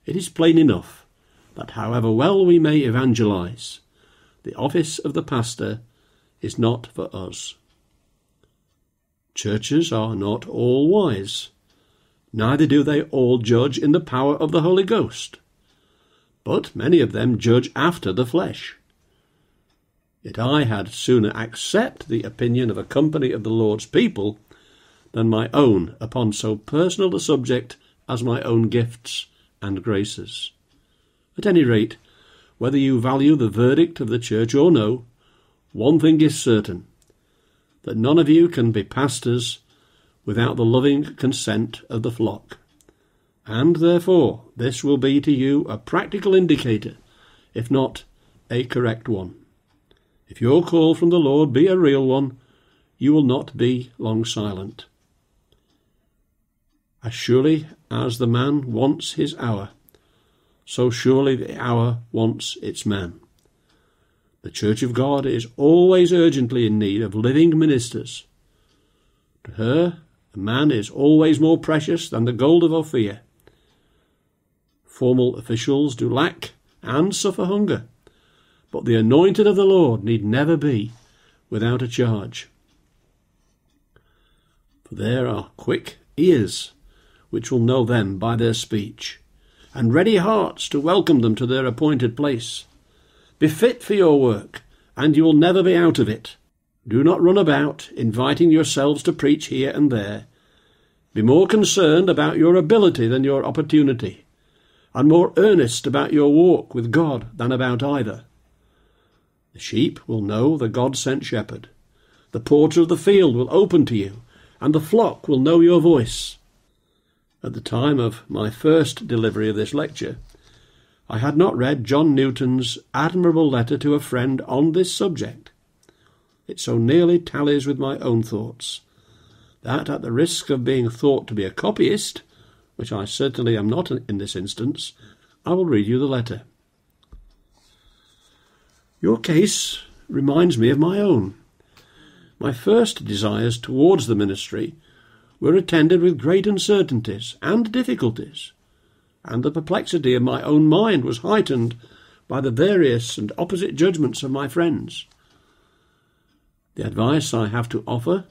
it is plain enough that however well we may evangelize, the office of the pastor is not for us. Churches are not all wise, neither do they all judge in the power of the Holy Ghost, but many of them judge after the flesh. Yet I had sooner accept the opinion of a company of the Lord's people than my own upon so personal a subject as my own gifts and graces. At any rate, whether you value the verdict of the church or no, one thing is certain, that none of you can be pastors without the loving consent of the flock, and therefore this will be to you a practical indicator, if not a correct one. If your call from the Lord be a real one, you will not be long silent. As surely as the man wants his hour, so surely the hour wants its man. The Church of God is always urgently in need of living ministers. To her, a man is always more precious than the gold of Ophir. Formal officials do lack and suffer hunger, but the anointed of the Lord need never be without a charge. For there are quick ears which will know them by their speech, and ready hearts to welcome them to their appointed place. Be fit for your work, and you will never be out of it. Do not run about, inviting yourselves to preach here and there. Be more concerned about your ability than your opportunity, and more earnest about your walk with God than about either. The sheep will know the God-sent shepherd. The porter of the field will open to you, and the flock will know your voice. At the time of my first delivery of this lecture, I had not read John Newton's admirable letter to a friend on this subject. It so nearly tallies with my own thoughts, that at the risk of being thought to be a copyist, which I certainly am not in this instance, I will read you the letter. Your case reminds me of my own. My first desires towards the ministry were attended with great uncertainties and difficulties, and the perplexity of my own mind was heightened by the various and opposite judgments of my friends. The advice I have to offer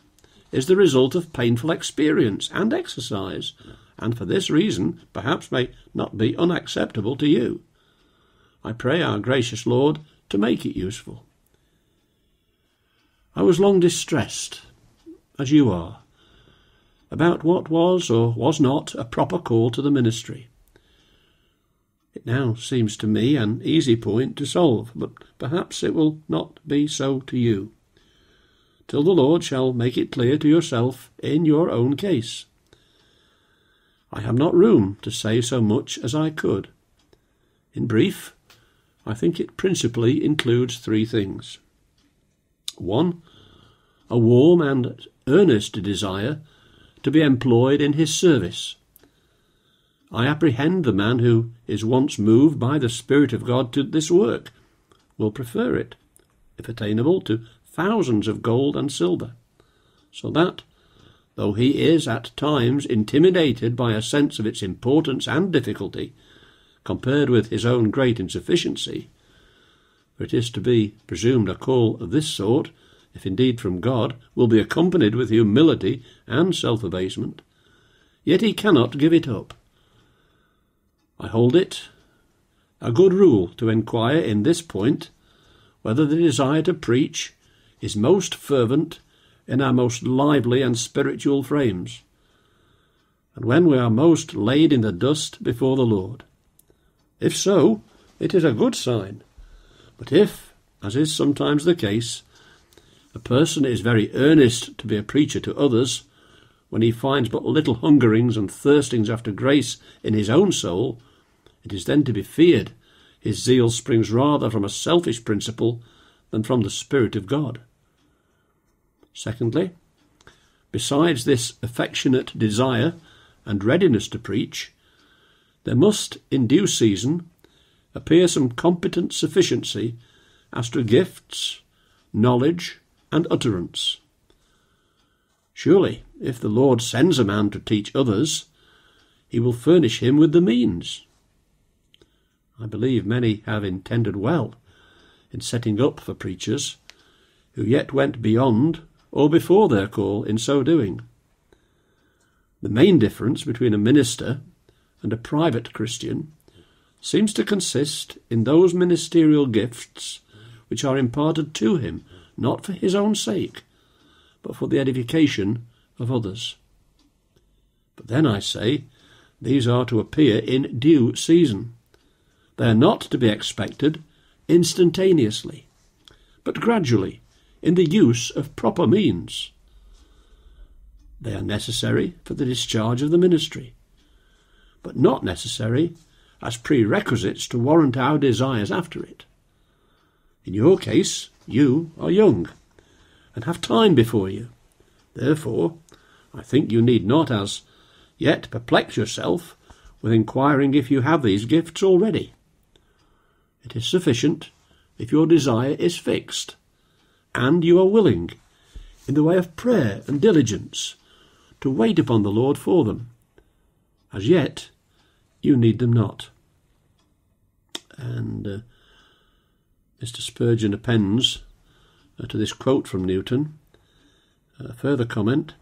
is the result of painful experience and exercise, and for this reason perhaps may not be unacceptable to you. I pray our gracious Lord to make it useful. I was long distressed, as you are, about what was or was not a proper call to the ministry. It now seems to me an easy point to solve, but perhaps it will not be so to you, till the Lord shall make it clear to yourself in your own case. I have not room to say so much as I could. In brief, I think it principally includes three things. 1. A warm and earnest desire to be employed in his service. I apprehend the man who is once moved by the Spirit of God to this work will prefer it, if attainable, to thousands of gold and silver, so that, though he is at times intimidated by a sense of its importance and difficulty, compared with his own great insufficiency, for it is to be presumed a call of this sort, if indeed from God, will be accompanied with humility and self-abasement, yet he cannot give it up. I hold it a good rule to inquire in this point whether the desire to preach is most fervent in our most lively and spiritual frames, and when we are most laid in the dust before the Lord. If so, it is a good sign. But if, as is sometimes the case, a person is very earnest to be a preacher to others, when he finds but little hungerings and thirstings after grace in his own soul, it is then to be feared his zeal springs rather from a selfish principle than from the Spirit of God. Secondly, besides this affectionate desire and readiness to preach, there must, in due season, appear some competent sufficiency as to gifts, knowledge, and utterance. Surely, if the Lord sends a man to teach others, he will furnish him with the means. I believe many have intended well in setting up for preachers, who yet went beyond or before their call in so doing. The main difference between a minister and a private Christian seems to consist in those ministerial gifts which are imparted to him, not for his own sake, but for the edification of others. But then, I say, these are to appear in due season. They are not to be expected instantaneously, but gradually, in the use of proper means. They are necessary for the discharge of the ministry, but not necessary as prerequisites to warrant our desires after it. In your case, you are young, and have time before you. Therefore, I think you need not as yet perplex yourself with inquiring if you have these gifts already. It is sufficient if your desire is fixed, and you are willing, in the way of prayer and diligence, to wait upon the Lord for them. As yet, you need them not. And Mr. Spurgeon appends to this quote from Newton a further comment.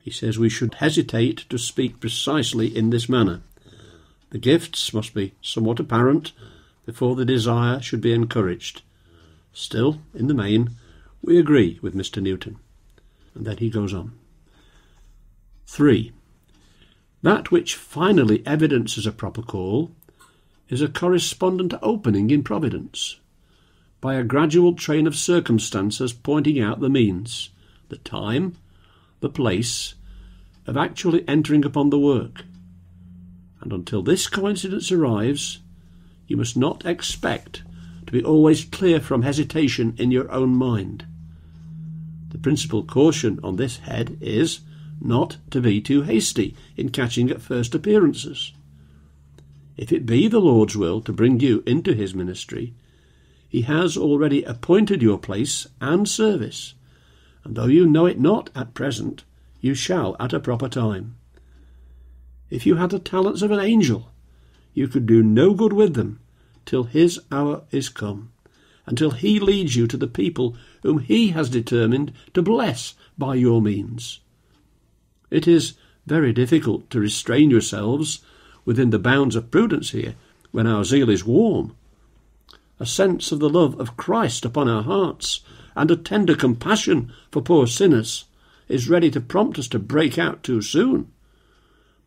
He says, "We should hesitate to speak precisely in this manner. The gifts must be somewhat apparent before the desire should be encouraged." Still, in the main, we agree with Mr. Newton. And then he goes on. 3. That which finally evidences a proper call is a correspondent opening in providence, by a gradual train of circumstances pointing out the means, the time, the place, of actually entering upon the work. And until this coincidence arrives, you must not expect to be always clear from hesitation in your own mind. The principal caution on this head is not to be too hasty in catching at first appearances. If it be the Lord's will to bring you into his ministry, He has already appointed your place and service, and though you know it not at present, you shall at a proper time. If you had the talents of an angel, you could do no good with them till his hour is come, until he leads you to the people whom he has determined to bless by your means. It is very difficult to restrain yourselves within the bounds of prudence here when our zeal is warm. A sense of the love of Christ upon our hearts and a tender compassion for poor sinners is ready to prompt us to break out too soon.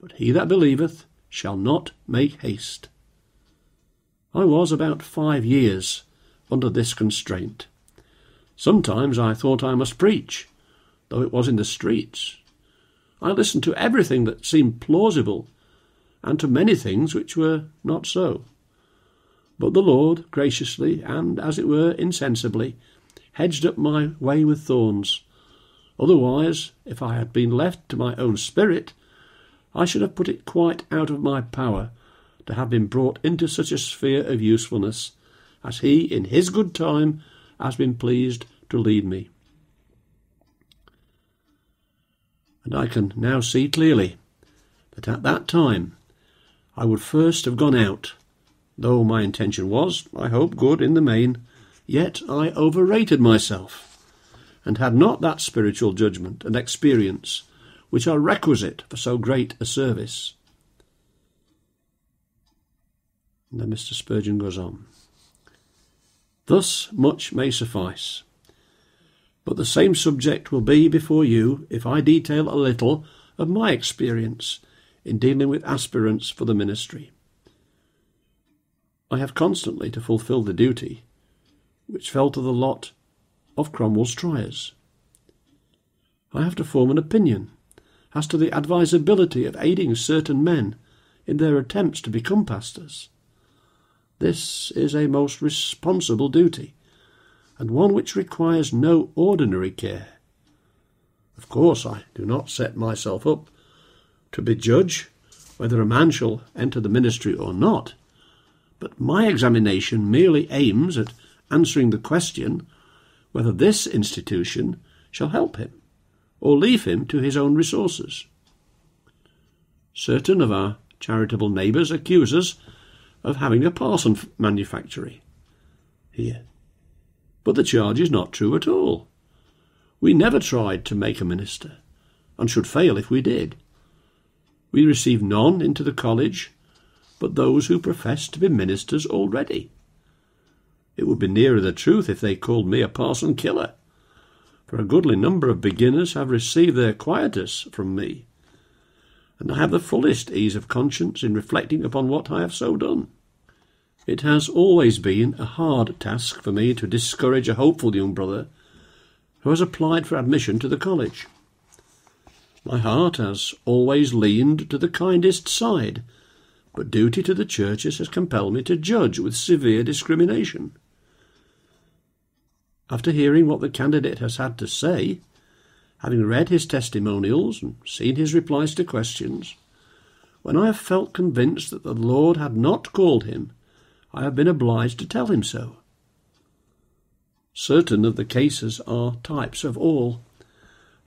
But he that believeth shall not make haste. I was about 5 years under this constraint. Sometimes I thought I must preach, though it was in the streets. I listened to everything that seemed plausible, and to many things which were not so. But the Lord graciously, and, as it were, insensibly, hedged up my way with thorns. Otherwise, if I had been left to my own spirit, I should have put it quite out of my power to have been brought into such a sphere of usefulness as he, in his good time, has been pleased to lead me. And I can now see clearly that at that time I would first have gone out, though my intention was, I hope, good in the main, yet I overrated myself, and had not that spiritual judgment and experience which are requisite for so great a service. And then Mr. Spurgeon goes on. Thus much may suffice, but the same subject will be before you if I detail a little of my experience in dealing with aspirants for the ministry. I have constantly to fulfil the duty which fell to the lot of Cromwell's Triers. I have to form an opinion as to the advisability of aiding certain men in their attempts to become pastors. This is a most responsible duty, and one which requires no ordinary care. Of course, I do not set myself up to be judge whether a man shall enter the ministry or not, but my examination merely aims at answering the question whether this institution shall help him, or leave him to his own resources. Certain of our charitable neighbours accuse us of having a parson manufactory here, but the charge is not true at all. We never tried to make a minister, and should fail if we did. We receive none into the college but those who profess to be ministers already. It would be nearer the truth if they called me a parson killer, for a goodly number of beginners have received their quietus from me, and I have the fullest ease of conscience in reflecting upon what I have so done. It has always been a hard task for me to discourage a hopeful young brother who has applied for admission to the college. My heart has always leaned to the kindest side, but duty to the churches has compelled me to judge with severe discrimination. After hearing what the candidate has had to say, having read his testimonials and seen his replies to questions, when I have felt convinced that the Lord had not called him, I have been obliged to tell him so. Certain of the cases are types of all.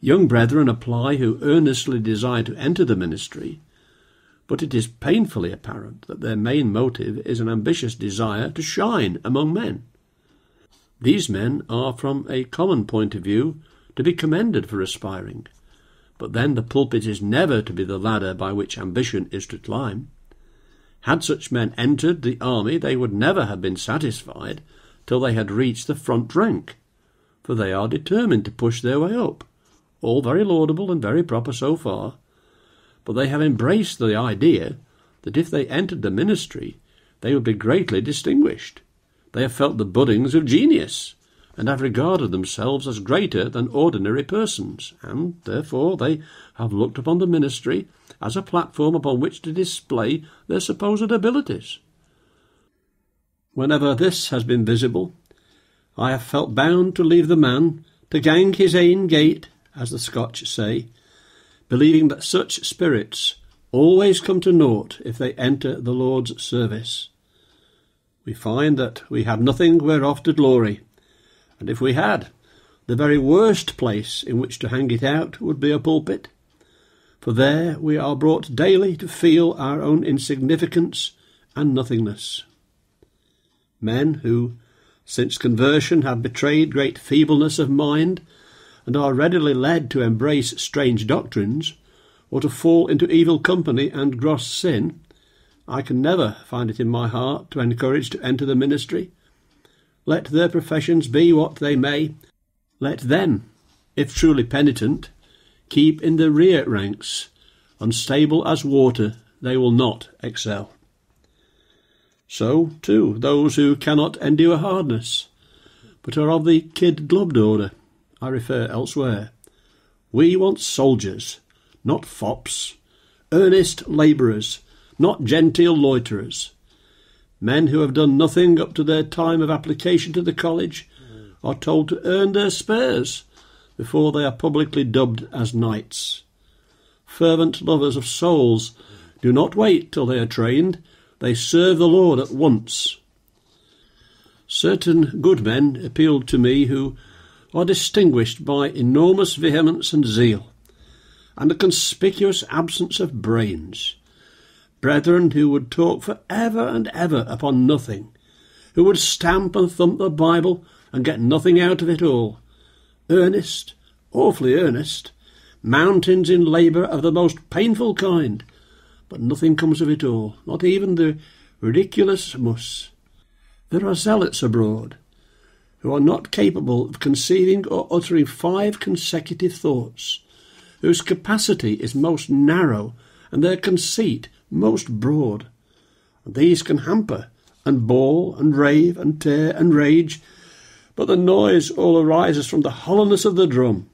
Young brethren apply who earnestly desire to enter the ministry, but it is painfully apparent that their main motive is an ambitious desire to shine among men. These men are, from a common point of view, to be commended for aspiring, but then the pulpit is never to be the ladder by which ambition is to climb. Had such men entered the army, they would never have been satisfied till they had reached the front rank, for they are determined to push their way up, all very laudable and very proper so far, but they have embraced the idea that if they entered the ministry, they would be greatly distinguished. They have felt the buddings of genius, and have regarded themselves as greater than ordinary persons, and, therefore, they have looked upon the ministry as a platform upon which to display their supposed abilities. Whenever this has been visible, I have felt bound to leave the man to gang his ain gait, as the Scotch say, believing that such spirits always come to naught if they enter the Lord's service. we find that we have nothing whereof to glory, and if we had, the very worst place in which to hang it out would be a pulpit, for there we are brought daily to feel our own insignificance and nothingness. Men who, since conversion, have betrayed great feebleness of mind, and are readily led to embrace strange doctrines, or to fall into evil company and gross sin, I can never find it in my heart to encourage to enter the ministry. Let their professions be what they may, let them, if truly penitent, keep in the rear ranks. Unstable as water, they will not excel. So, too, those who cannot endure hardness, but are of the kid-gloved order, I refer elsewhere. We want soldiers, not fops, earnest labourers, not genteel loiterers. Men who have done nothing up to their time of application to the college are told to earn their spares before they are publicly dubbed as knights. Fervent lovers of souls do not wait till they are trained, they serve the Lord at once. Certain good men appealed to me who are distinguished by enormous vehemence and zeal, and a conspicuous absence of brains. Brethren who would talk for ever and ever upon nothing, who would stamp and thump the Bible and get nothing out of it all. Earnest, awfully earnest, mountains in labour of the most painful kind, but nothing comes of it all, not even the ridiculous muss. There are zealots abroad who are not capable of conceiving or uttering 5 consecutive thoughts, whose capacity is most narrow and their conceit most broad. And these can hamper and bawl and rave and tear and rage, but the noise all arises from the hollowness of the drum.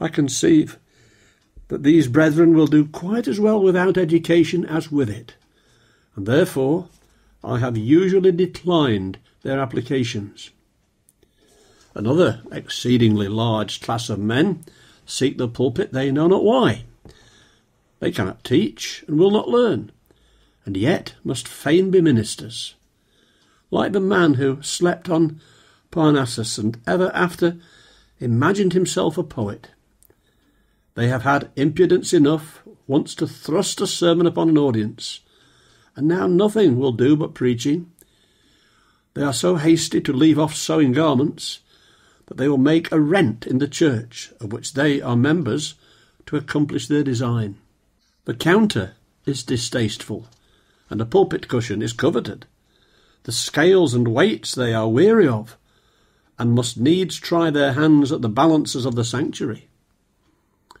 I conceive that these brethren will do quite as well without education as with it, and therefore I have usually declined their applications. Another exceedingly large class of men seek the pulpit they know not why. They cannot teach and will not learn, and yet must fain be ministers. Like the man who slept on Parnassus and ever after imagined himself a poet. They have had impudence enough once to thrust a sermon upon an audience, and now nothing will do but preaching. They are so hasty to leave off sewing garments that they will make a rent in the church, of which they are members, to accomplish their design. The counter is distasteful, and a pulpit cushion is coveted. The scales and weights they are weary of, and must needs try their hands at the balances of the sanctuary.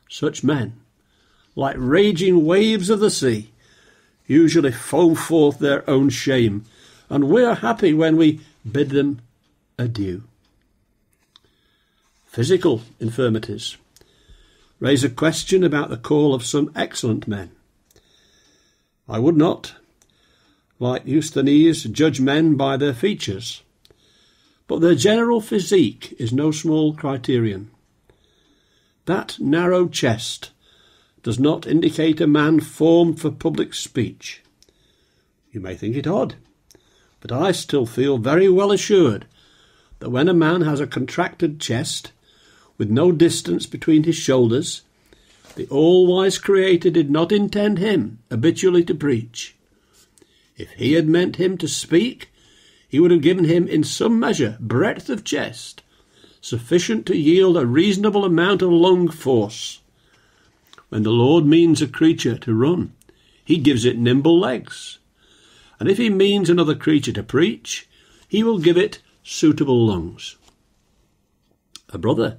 Such men, like raging waves of the sea, usually foam forth their own shame, and we are happy when we bid them adieu. Physical infirmities raise a question about the call of some excellent men. I would not, like Eusthenes, judge men by their features, but their general physique is no small criterion. That narrow chest does not indicate a man formed for public speech. You may think it odd, but I still feel very well assured that when a man has a contracted chest, with no distance between his shoulders, the all-wise Creator did not intend him habitually to preach. If he had meant him to speak, he would have given him in some measure breadth of chest, sufficient to yield a reasonable amount of lung force. When the Lord means a creature to run, he gives it nimble legs. And if he means another creature to preach, he will give it suitable lungs. A brother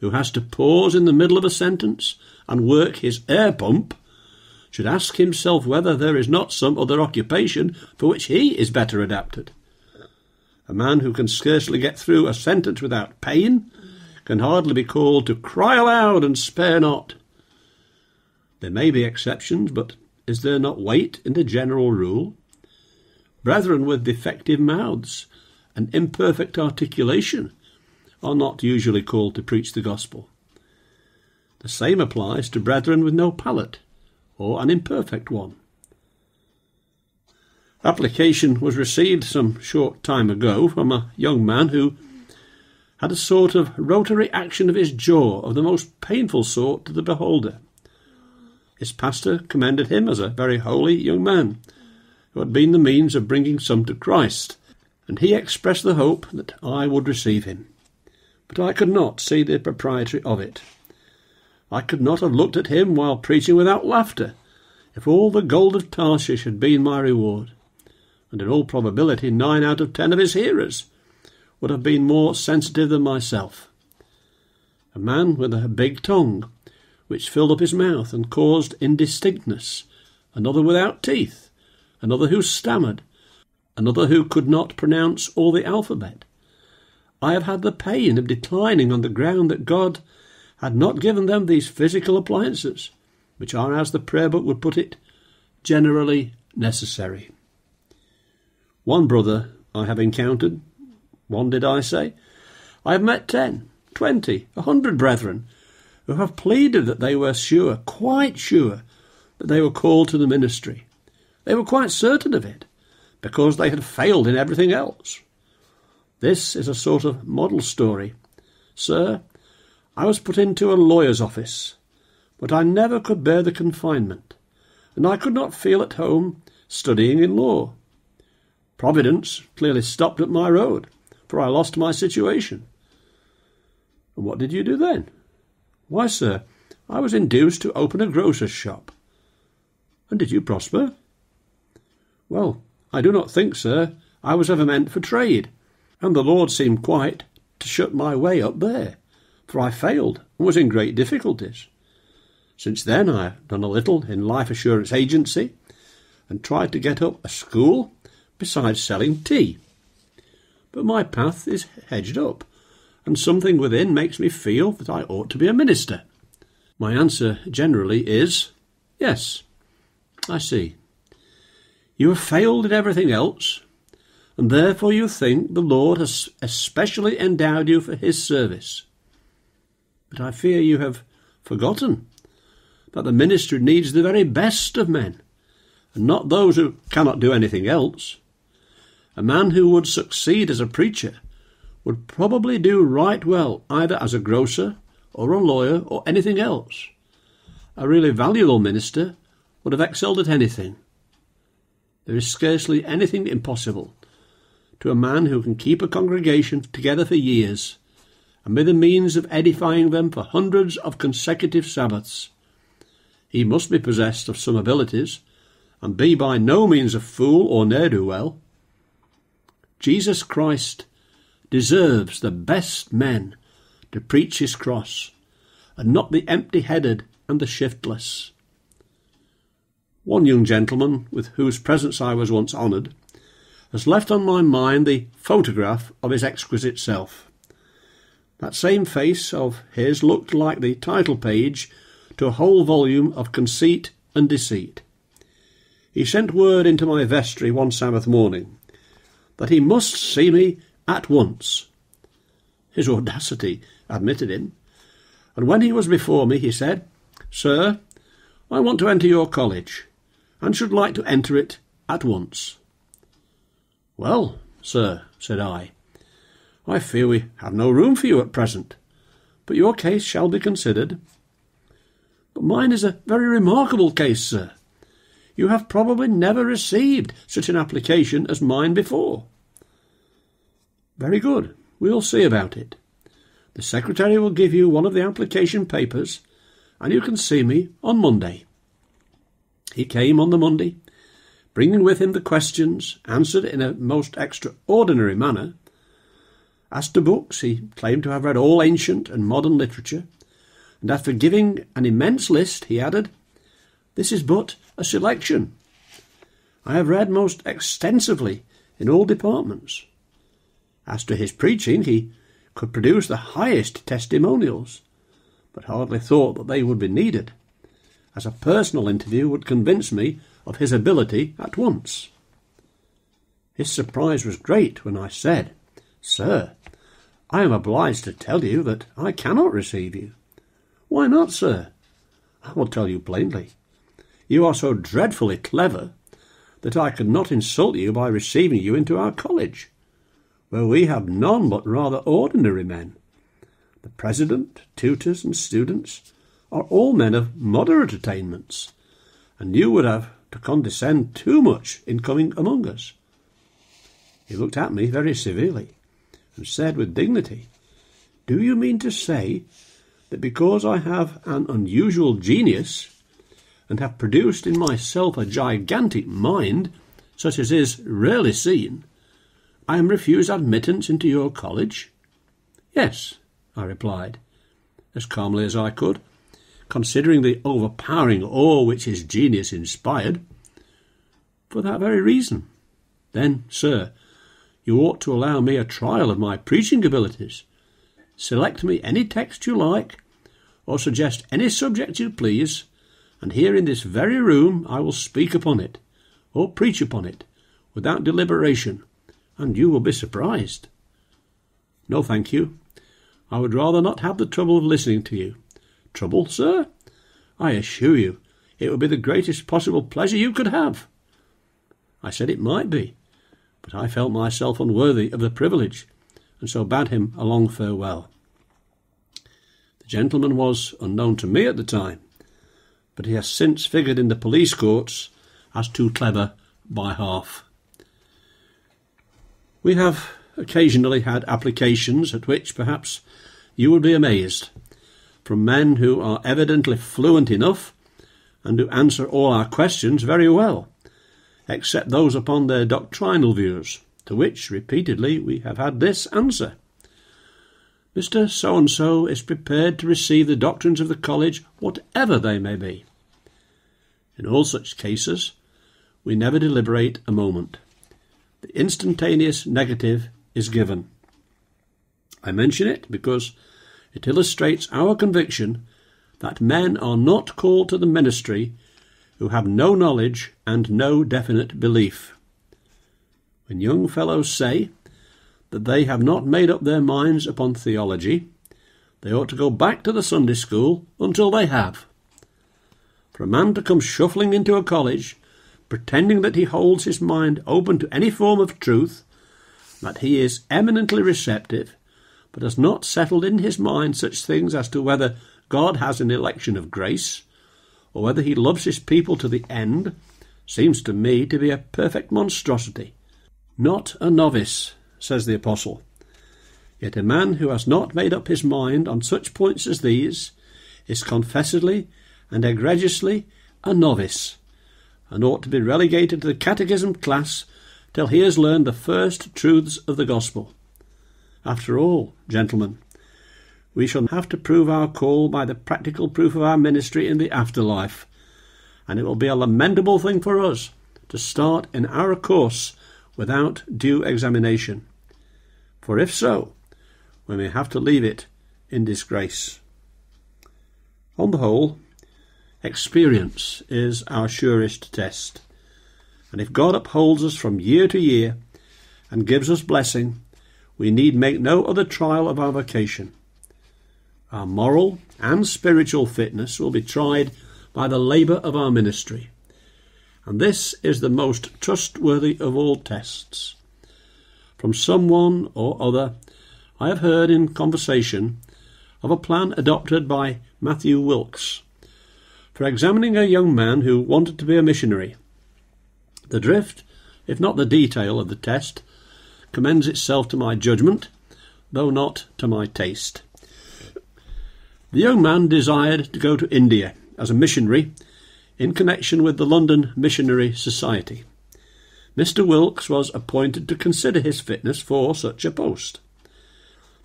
who has to pause in the middle of a sentence and work his air pump should ask himself whether there is not some other occupation for which he is better adapted. A man who can scarcely get through a sentence without pain can hardly be called to cry aloud and spare not. There may be exceptions, but is there not weight in the general rule? Brethren with defective mouths and imperfect articulation are not usually called to preach the gospel. The same applies to brethren with no palate, or an imperfect one. Application was received some short time ago from a young man who had a sort of rotary action of his jaw of the most painful sort to the beholder. His pastor commended him as a very holy young man, who had been the means of bringing some to Christ, and he expressed the hope that I would receive him. But I could not see the propriety of it. I could not have looked at him while preaching without laughter, if all the gold of Tarshish had been my reward, and in all probability 9 out of 10 of his hearers would have been more sensitive than myself. A man with a big tongue, which filled up his mouth and caused indistinctness, another without teeth, another who stammered, another who could not pronounce all the alphabet. I have had the pain of declining on the ground that God had not given them these physical appliances, which are, as the prayer book would put it, generally necessary. One brother I have encountered, one did I say? I have met 10, 20, 100 brethren, who have pleaded that they were sure, quite sure, that they were called to the ministry. They were quite certain of it, because they had failed in everything else. This is a sort of model story. Sir, I was put into a lawyer's office, but I never could bear the confinement, and I could not feel at home studying in law. Providence clearly stopped at my road, for I lost my situation. And what did you do then? Why, sir, I was induced to open a grocer's shop. And did you prosper? Well, I do not think, sir, I was ever meant for trade, and the Lord seemed quite to shut my way up there, for I failed and was in great difficulties. Since then I have done a little in life assurance agency, and tried to get up a school, besides selling tea. But my path is hedged up, and something within makes me feel that I ought to be a minister. My answer generally is, yes, I see. You have failed in everything else, and therefore you think the Lord has especially endowed you for his service. But I fear you have forgotten that the ministry needs the very best of men, and not those who cannot do anything else. A man who would succeed as a preacher would probably do right well either as a grocer or a lawyer or anything else. A really valuable minister would have excelled at anything. There is scarcely anything impossible to a man who can keep a congregation together for years and be the means of edifying them for hundreds of consecutive Sabbaths. He must be possessed of some abilities, and be by no means a fool or ne'er-do-well. Jesus Christ deserves the best men to preach his cross, and not the empty-headed and the shiftless. One young gentleman, with whose presence I was once honoured, has left on my mind the photograph of his exquisite self. That same face of his looked like the title page to a whole volume of conceit and deceit. He sent word into my vestry one Sabbath morning that he must see me at once. His audacity admitted him, and when he was before me he said, "Sir, I want to enter your college, and should like to enter it at once." "Well, sir," said I fear we have no room for you at present, but your case shall be considered." "But mine is a very remarkable case, sir. You have probably never received such an application as mine before." "Very good. We'll see about it. The secretary will give you one of the application papers, and you can see me on Monday." He came on the Monday, bringing with him the questions, answered in a most extraordinary manner. As to books, he claimed to have read all ancient and modern literature, and after giving an immense list, he added, "This is but a selection. I have read most extensively in all departments." As to his preaching, he could produce the highest testimonials, but hardly thought that they would be needed, as a personal interview would convince me of his ability at once. His surprise was great when I said, "Sir, I am obliged to tell you that I cannot receive you." "Why not, sir?" "I will tell you plainly. You are so dreadfully clever that I could not insult you by receiving you into our college, where we have none but rather ordinary men. The president, tutors, and students are all men of moderate attainments, and you would have to condescend too much in coming among us. He looked at me very severely, and said with dignity, Do you mean to say that because I have an unusual genius, and have produced in myself a gigantic mind, such as is rarely seen, I am refused admittance into your college? Yes, I replied, as calmly as I could, considering the overpowering awe which his genius inspired, for that very reason. Then, sir, you ought to allow me a trial of my preaching abilities. Select me any text you like, or suggest any subject you please, and here in this very room I will speak upon it, or preach upon it, without deliberation, and you will be surprised. No, thank you. I would rather not have the trouble of listening to you. Trouble, sir? I assure you, it would be the greatest possible pleasure you could have. I said it might be, but I felt myself unworthy of the privilege, and so bade him a long farewell. The gentleman was unknown to me at the time, but he has since figured in the police courts as too clever by half. We have occasionally had applications at which perhaps you would be amazed, from men who are evidently fluent enough and who answer all our questions very well, except those upon their doctrinal views, to which repeatedly we have had this answer: Mr. So-and-so is prepared to receive the doctrines of the college, whatever they may be. In all such cases, we never deliberate a moment. The instantaneous negative is given. I mention it because it illustrates our conviction that men are not called to the ministry who have no knowledge and no definite belief. When young fellows say that they have not made up their minds upon theology, they ought to go back to the Sunday school until they have. For a man to come shuffling into a college, pretending that he holds his mind open to any form of truth, that he is eminently receptive, but has not settled in his mind such things as to whether God has an election of grace, or whether he loves his people to the end, seems to me to be a perfect monstrosity. Not a novice, says the Apostle. Yet a man who has not made up his mind on such points as these is confessedly and egregiously a novice, and ought to be relegated to the catechism class till he has learned the first truths of the gospel. After all, gentlemen, we shall have to prove our call by the practical proof of our ministry in the afterlife, and it will be a lamentable thing for us to start in our course without due examination, for if so, we may have to leave it in disgrace. On the whole, experience is our surest test, and if God upholds us from year to year and gives us blessing, we need make no other trial of our vocation. Our moral and spiritual fitness will be tried by the labour of our ministry, and this is the most trustworthy of all tests. From someone or other I have heard in conversation of a plan adopted by Matthew Wilkes for examining a young man who wanted to be a missionary. The drift, if not the detail, of the test commends itself to my judgment, though not to my taste. The young man desired to go to India as a missionary in connection with the London Missionary Society. Mr. Wilkes was appointed to consider his fitness for such a post.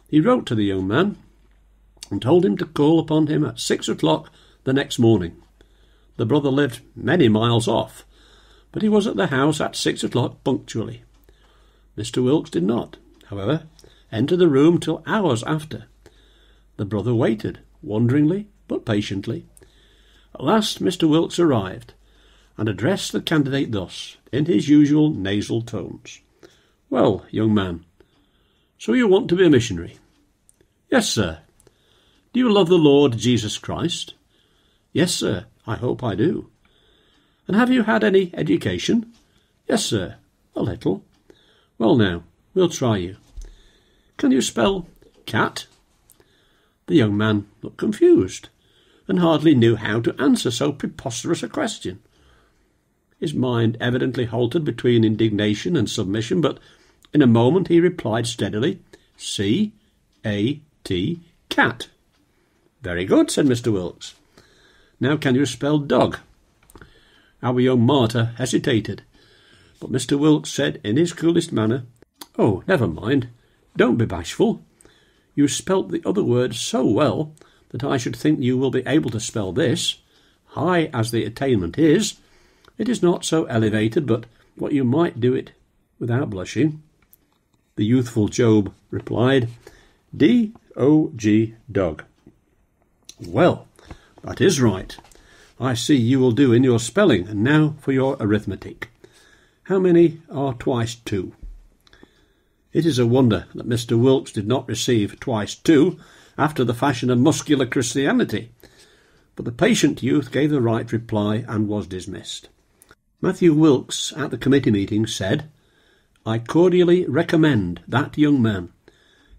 He wrote to the young man and told him to call upon him at 6 o'clock the next morning. The brother lived many miles off, but he was at the house at 6 o'clock punctually. Mr. Wilkes did not, however, enter the room till hours after. The brother waited, wonderingly but patiently. At last Mr. Wilkes arrived, and addressed the candidate thus, in his usual nasal tones: "Well, young man, so you want to be a missionary?" "Yes, sir." "Do you love the Lord Jesus Christ?" "Yes, sir, I hope I do." "And have you had any education?" "Yes, sir, a little." "Well now, we'll try you. Can you spell cat?" The young man looked confused, and hardly knew how to answer so preposterous a question. His mind evidently halted between indignation and submission, but in a moment he replied steadily, "C-A-T, cat." "Very good," said Mr. Wilkes. "Now can you spell dog?" Our young martyr hesitated, but Mr. Wilkes said in his coolest manner, "Oh, never mind, don't be bashful. You spelt the other word so well that I should think you will be able to spell this. High as the attainment is, it is not so elevated but what you might do it without blushing." The youthful Job replied, "D-O-G, dog." "Well, that is right. I see you will do in your spelling, and now for your arithmetic. How many are twice two?" It is a wonder that Mr. Wilkes did not receive twice two after the fashion of muscular Christianity, but the patient youth gave the right reply and was dismissed. Matthew Wilkes at the committee meeting said, "I cordially recommend that young man.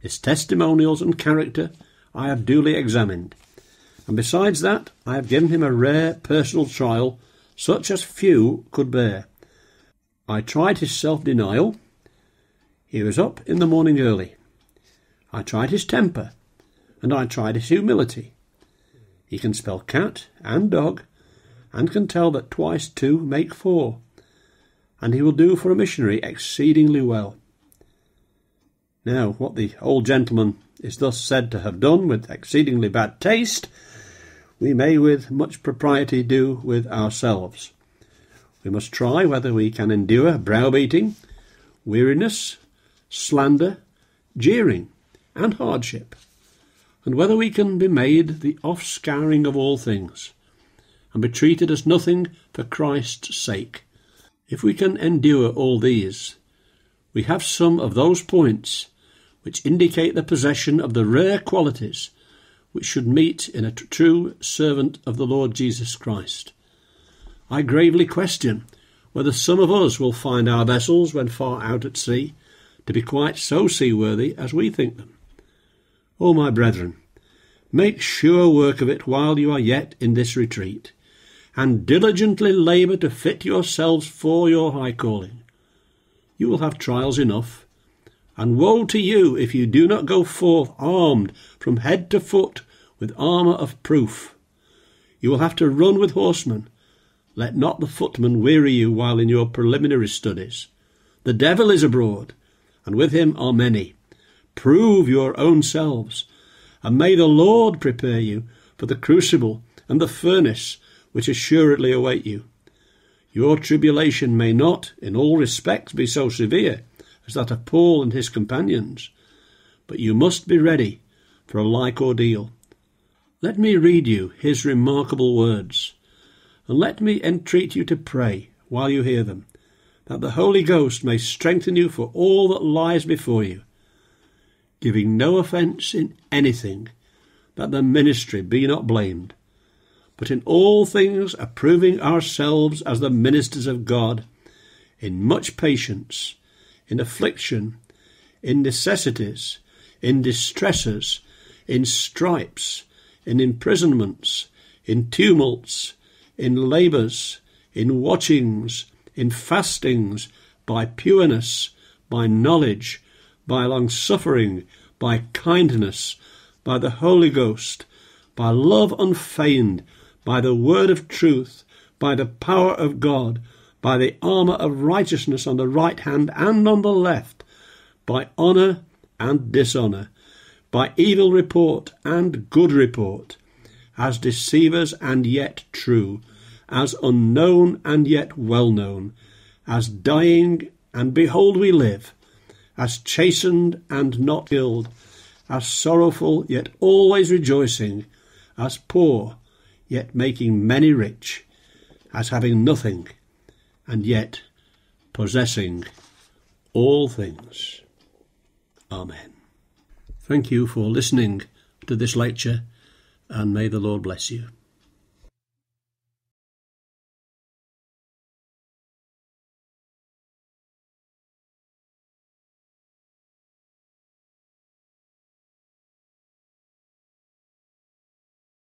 His testimonials and character I have duly examined, and besides that I have given him a rare personal trial such as few could bear. I tried his self-denial. He was up in the morning early. I tried his temper, and I tried his humility. He can spell cat and dog, and can tell that twice two make four, and he will do for a missionary exceedingly well." Now, what the old gentleman is thus said to have done with exceedingly bad taste, we may with much propriety do with ourselves. We must try whether we can endure browbeating, weariness, slander, jeering, and hardship, and whether we can be made the off-scouring of all things, and be treated as nothing for Christ's sake. If we can endure all these, we have some of those points which indicate the possession of the rare qualities which should meet in a true servant of the Lord Jesus Christ. I gravely question whether some of us will find our vessels, when far out at sea, to be quite so seaworthy as we think them. Oh, my brethren, make sure work of it while you are yet in this retreat, and diligently labour to fit yourselves for your high calling. You will have trials enough, and woe to you if you do not go forth armed from head to foot with armour of proof. You will have to run with horsemen. Let not the footman weary you while in your preliminary studies. The devil is abroad, and with him are many. Prove your own selves, and may the Lord prepare you for the crucible and the furnace which assuredly await you. Your tribulation may not, in all respects, be so severe as that of Paul and his companions, but you must be ready for a like ordeal. Let me read you his remarkable words, and let me entreat you to pray while you hear them, that the Holy Ghost may strengthen you for all that lies before you, giving no offence in anything, that the ministry be not blamed, but in all things approving ourselves as the ministers of God, in much patience, in affliction, in necessities, in distresses, in stripes, in imprisonments, in tumults, in labours, in watchings, in fastings, by pureness, by knowledge, by long-suffering, by kindness, by the Holy Ghost, by love unfeigned, by the word of truth, by the power of God, by the armour of righteousness on the right hand and on the left, by honour and dishonour, by evil report and good report, as deceivers and yet true, as unknown and yet well known, as dying and behold we live, as chastened and not killed, as sorrowful yet always rejoicing, as poor yet making many rich, as having nothing and yet possessing all things. Amen. Thank you for listening to this lecture, and may the Lord bless you.